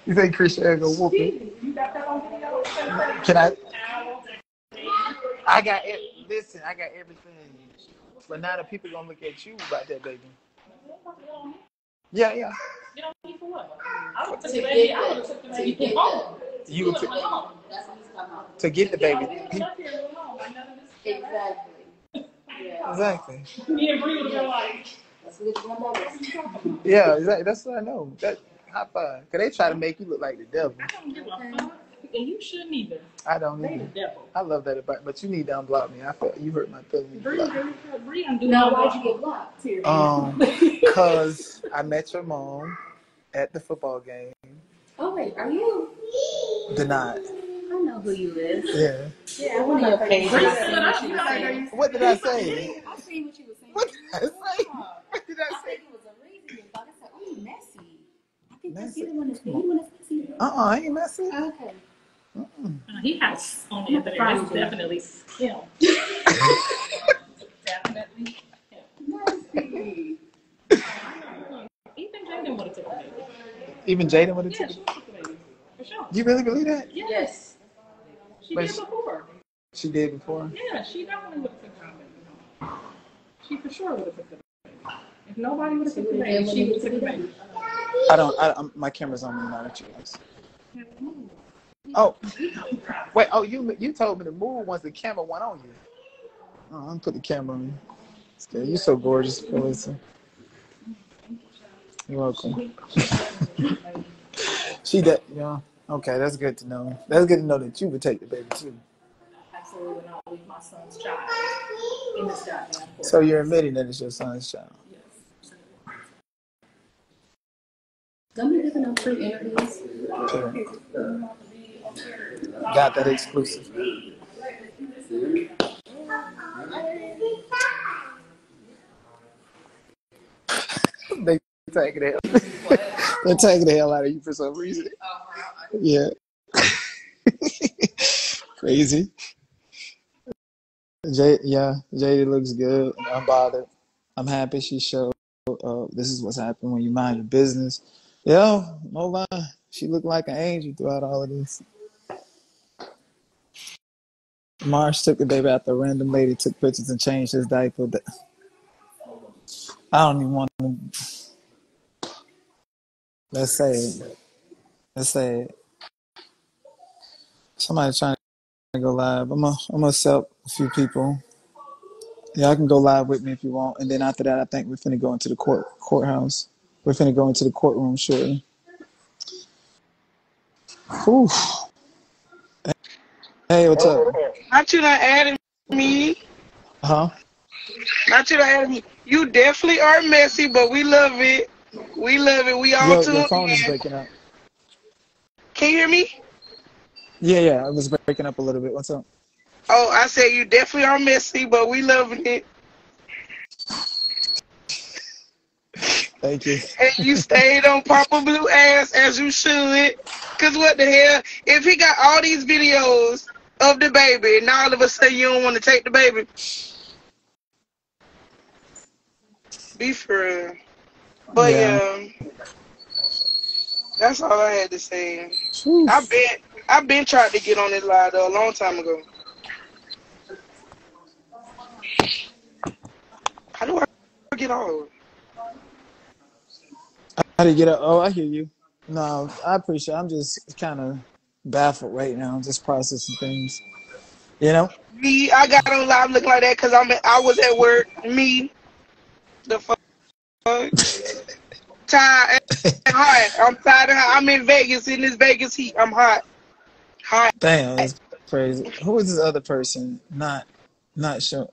You think Chrisean go whoop it? Can I? I got it. Listen, I got everything. But now the people gonna look at you about that baby. Yeah. You don't need for what? I would have took the baby. I would have took the baby home. You would to get the baby. Exactly. Me and Bree would have been like. Yeah, exactly. That's what I know. That high five. Cause they try to make you look like the devil. I don't give a fuck. and you shouldn't either. I don't either. The devil. I love that about, but you need to unblock me. I felt you hurt my feelings. Bree, I'm doing. Now, why'd you get blocked? Here. Cause I met your mom at the football game. Oh wait, are you? Donat. I know who you is. Yeah. Yeah, I know your face. What did I say? I seen what you were saying. What did I say? What did I say? Messy. I think that's the one that's messy. I ain't messy. Oh, okay. He has on the other end. It's definitely him. Definitely him. Even Jaidyn would have took a baby. Even Jaidyn would have took a baby. For sure. You really believe that? Yes. She did before. She did before? Yeah, she definitely would have took a baby. She for sure would have took a baby. If nobody would have taken the baby, she would have taken the baby. I'm, my camera's on me, not at yours. Oh, wait. Oh, you told me to move once the camera went on you. Oh, I'm gonna put the camera on you. You're so gorgeous, Karlissa. You're welcome. Yeah. Okay, that's good to know. That's good to know that you would take the baby too. Absolutely not leave my son's child in this goddamn court. So you're admitting that it's your son's child. Somebody doesn't know free interviews. Okay. Got that exclusive. They tagging the hell. They're tagging the hell out of you for some reason. Yeah. Crazy. Jaidyn looks good. I'm bothered. I'm happy she showed. This is what's happening when you mind your business. Yo, no lie. She looked like an angel throughout all of this. Marsh took the baby after a random lady took pictures and changed his diaper. I don't even want to. Let's say it. Let's say it. Somebody's trying to go live. I'm gonna sell a few people. Y'all can go live with me if you want. And then after that, I think we're finna go into the courthouse. We're finna go into the courtroom shortly. Oof. Hey, what's up? Not you done added me. Uh huh. Not you done added me. You definitely are messy, but we love it. We love it. We all too. Your phone is breaking up. Can you hear me? Yeah. It was breaking up a little bit. What's up? Oh, I said you definitely are messy, but we loving it. Thank you. And you stayed on Papa Blue ass as you should. Because what the hell? If he got all these videos of the baby and all of a sudden you don't want to take the baby. Be for real. But yeah. That's all I had to say. Oof. I've been trying to get on this live though, a long time ago. How do I get on? How do you get up? Oh, I hear you. No, I appreciate it. I'm just kind of baffled right now. I'm just processing things, you know? Me, I got on live looking like that because I was at work. Me, the fuck. Tired and hot. I'm tired and hot. I'm in Vegas, in this Vegas heat. I'm hot. Hot. Damn, that's crazy. Who is this other person? Not sure.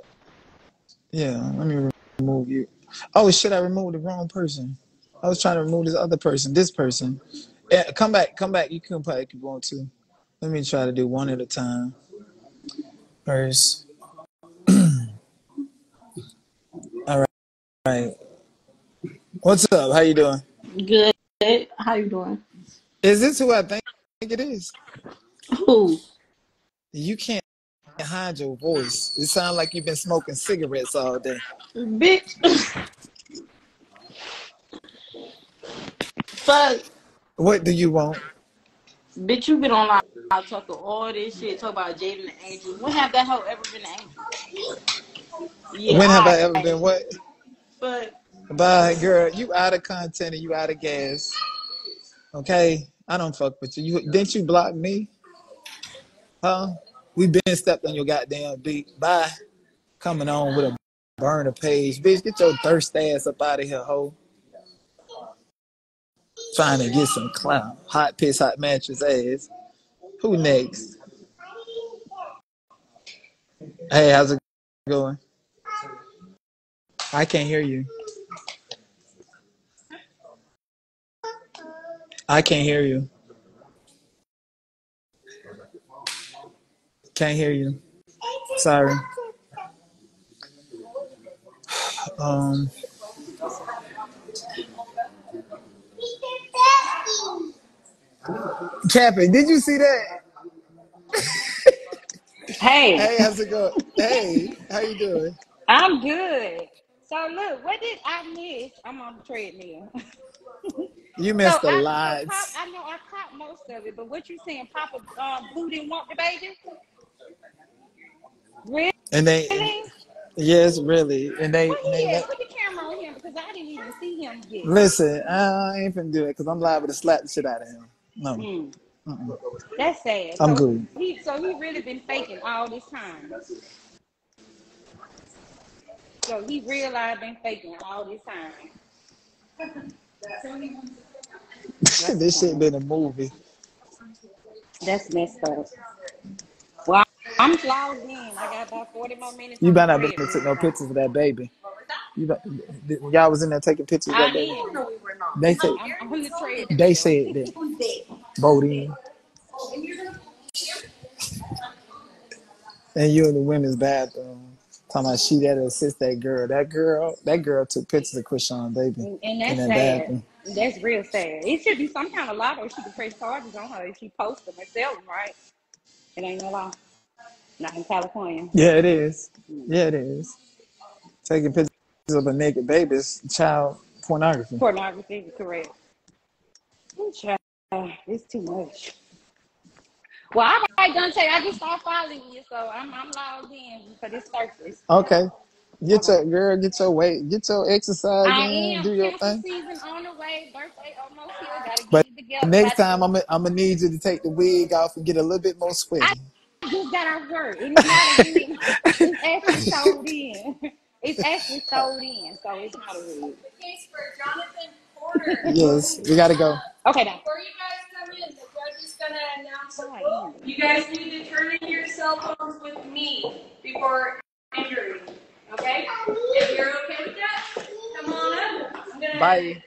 Yeah, let me remove you. Oh, shit, I removed the wrong person. I was trying to remove this other person, this person. Yeah, come back. You can play if you want to. Let me try to do one at a time. First. All right. What's up? How you doing? Good. How you doing? Is this who I think it is? Who? You can't hide your voice. It sounds like you've been smoking cigarettes all day. Bitch. Fuck. What do you want? Bitch, you been online talking all this shit, talk about Jaidyn and Angel. When have that hoe ever been an angel? Yeah, when have I ever been what? But bye, girl. You out of content and you out of gas. Okay? I don't fuck with you. Didn't you block me? Huh? We been stepped on your goddamn beat. Bye. Coming on with a burner page. Bitch, get your thirst ass up out of here, hoe. Trying to get some clout. Hot piss, hot mattress ass. Who next? Hey, how's it going? I can't hear you. I can't hear you. Can't hear you. Sorry. Captain, did you see that? Hey. Hey, how's it going? Hey, how you doing? I'm good. So look, what did I miss? I'm on the treadmill. You missed so a lot. I know I caught most of it, but what you saying, Papa Blue didn't want the baby? Really? And they, yes, really. And they, put the camera on him because I didn't even see him yet. Listen, I ain't finna do it because I'm liable to slap the shit out of him. No. That's sad. I'm good. So he really been faking all this time. So he realized been faking all this time. This shit been a movie. That's messed up. Well, I'm logged in. I got about 40 more minutes. You better not be taking no pictures of that baby. When y'all was in there taking pictures of that baby, they said that. Bodine. And you in the women's bathroom. Talking about she that assist that girl. That girl took pictures of Chrisean baby. And that's sad. Bathroom. That's real sad. It should be some kind of lotto. She could press charges on her if she posts them and sell them, right? It ain't no law. Not in California. Yeah, it is. Yeah, it is. Taking pictures of a naked baby is child pornography. Pornography, correct. It's too much. Well, all right, Dante, I just started following you, so I'm logged in for this service. Okay. Get your exercise in, do your thing. Season on the way, birthday almost here, gotta get it together. Next time, I'm gonna need you to take the wig off and get a little bit more sweaty. I just got out of work. It's actually sold in. It's actually sold in, so it's not a wig. Case for Jonathan Porter. Yes, we gotta go. Okay, now. Before you guys come in, the judge is going to announce a rule. You guys need to turn in your cell phones with me before entering. Okay? If you're okay with that, come on up. Bye.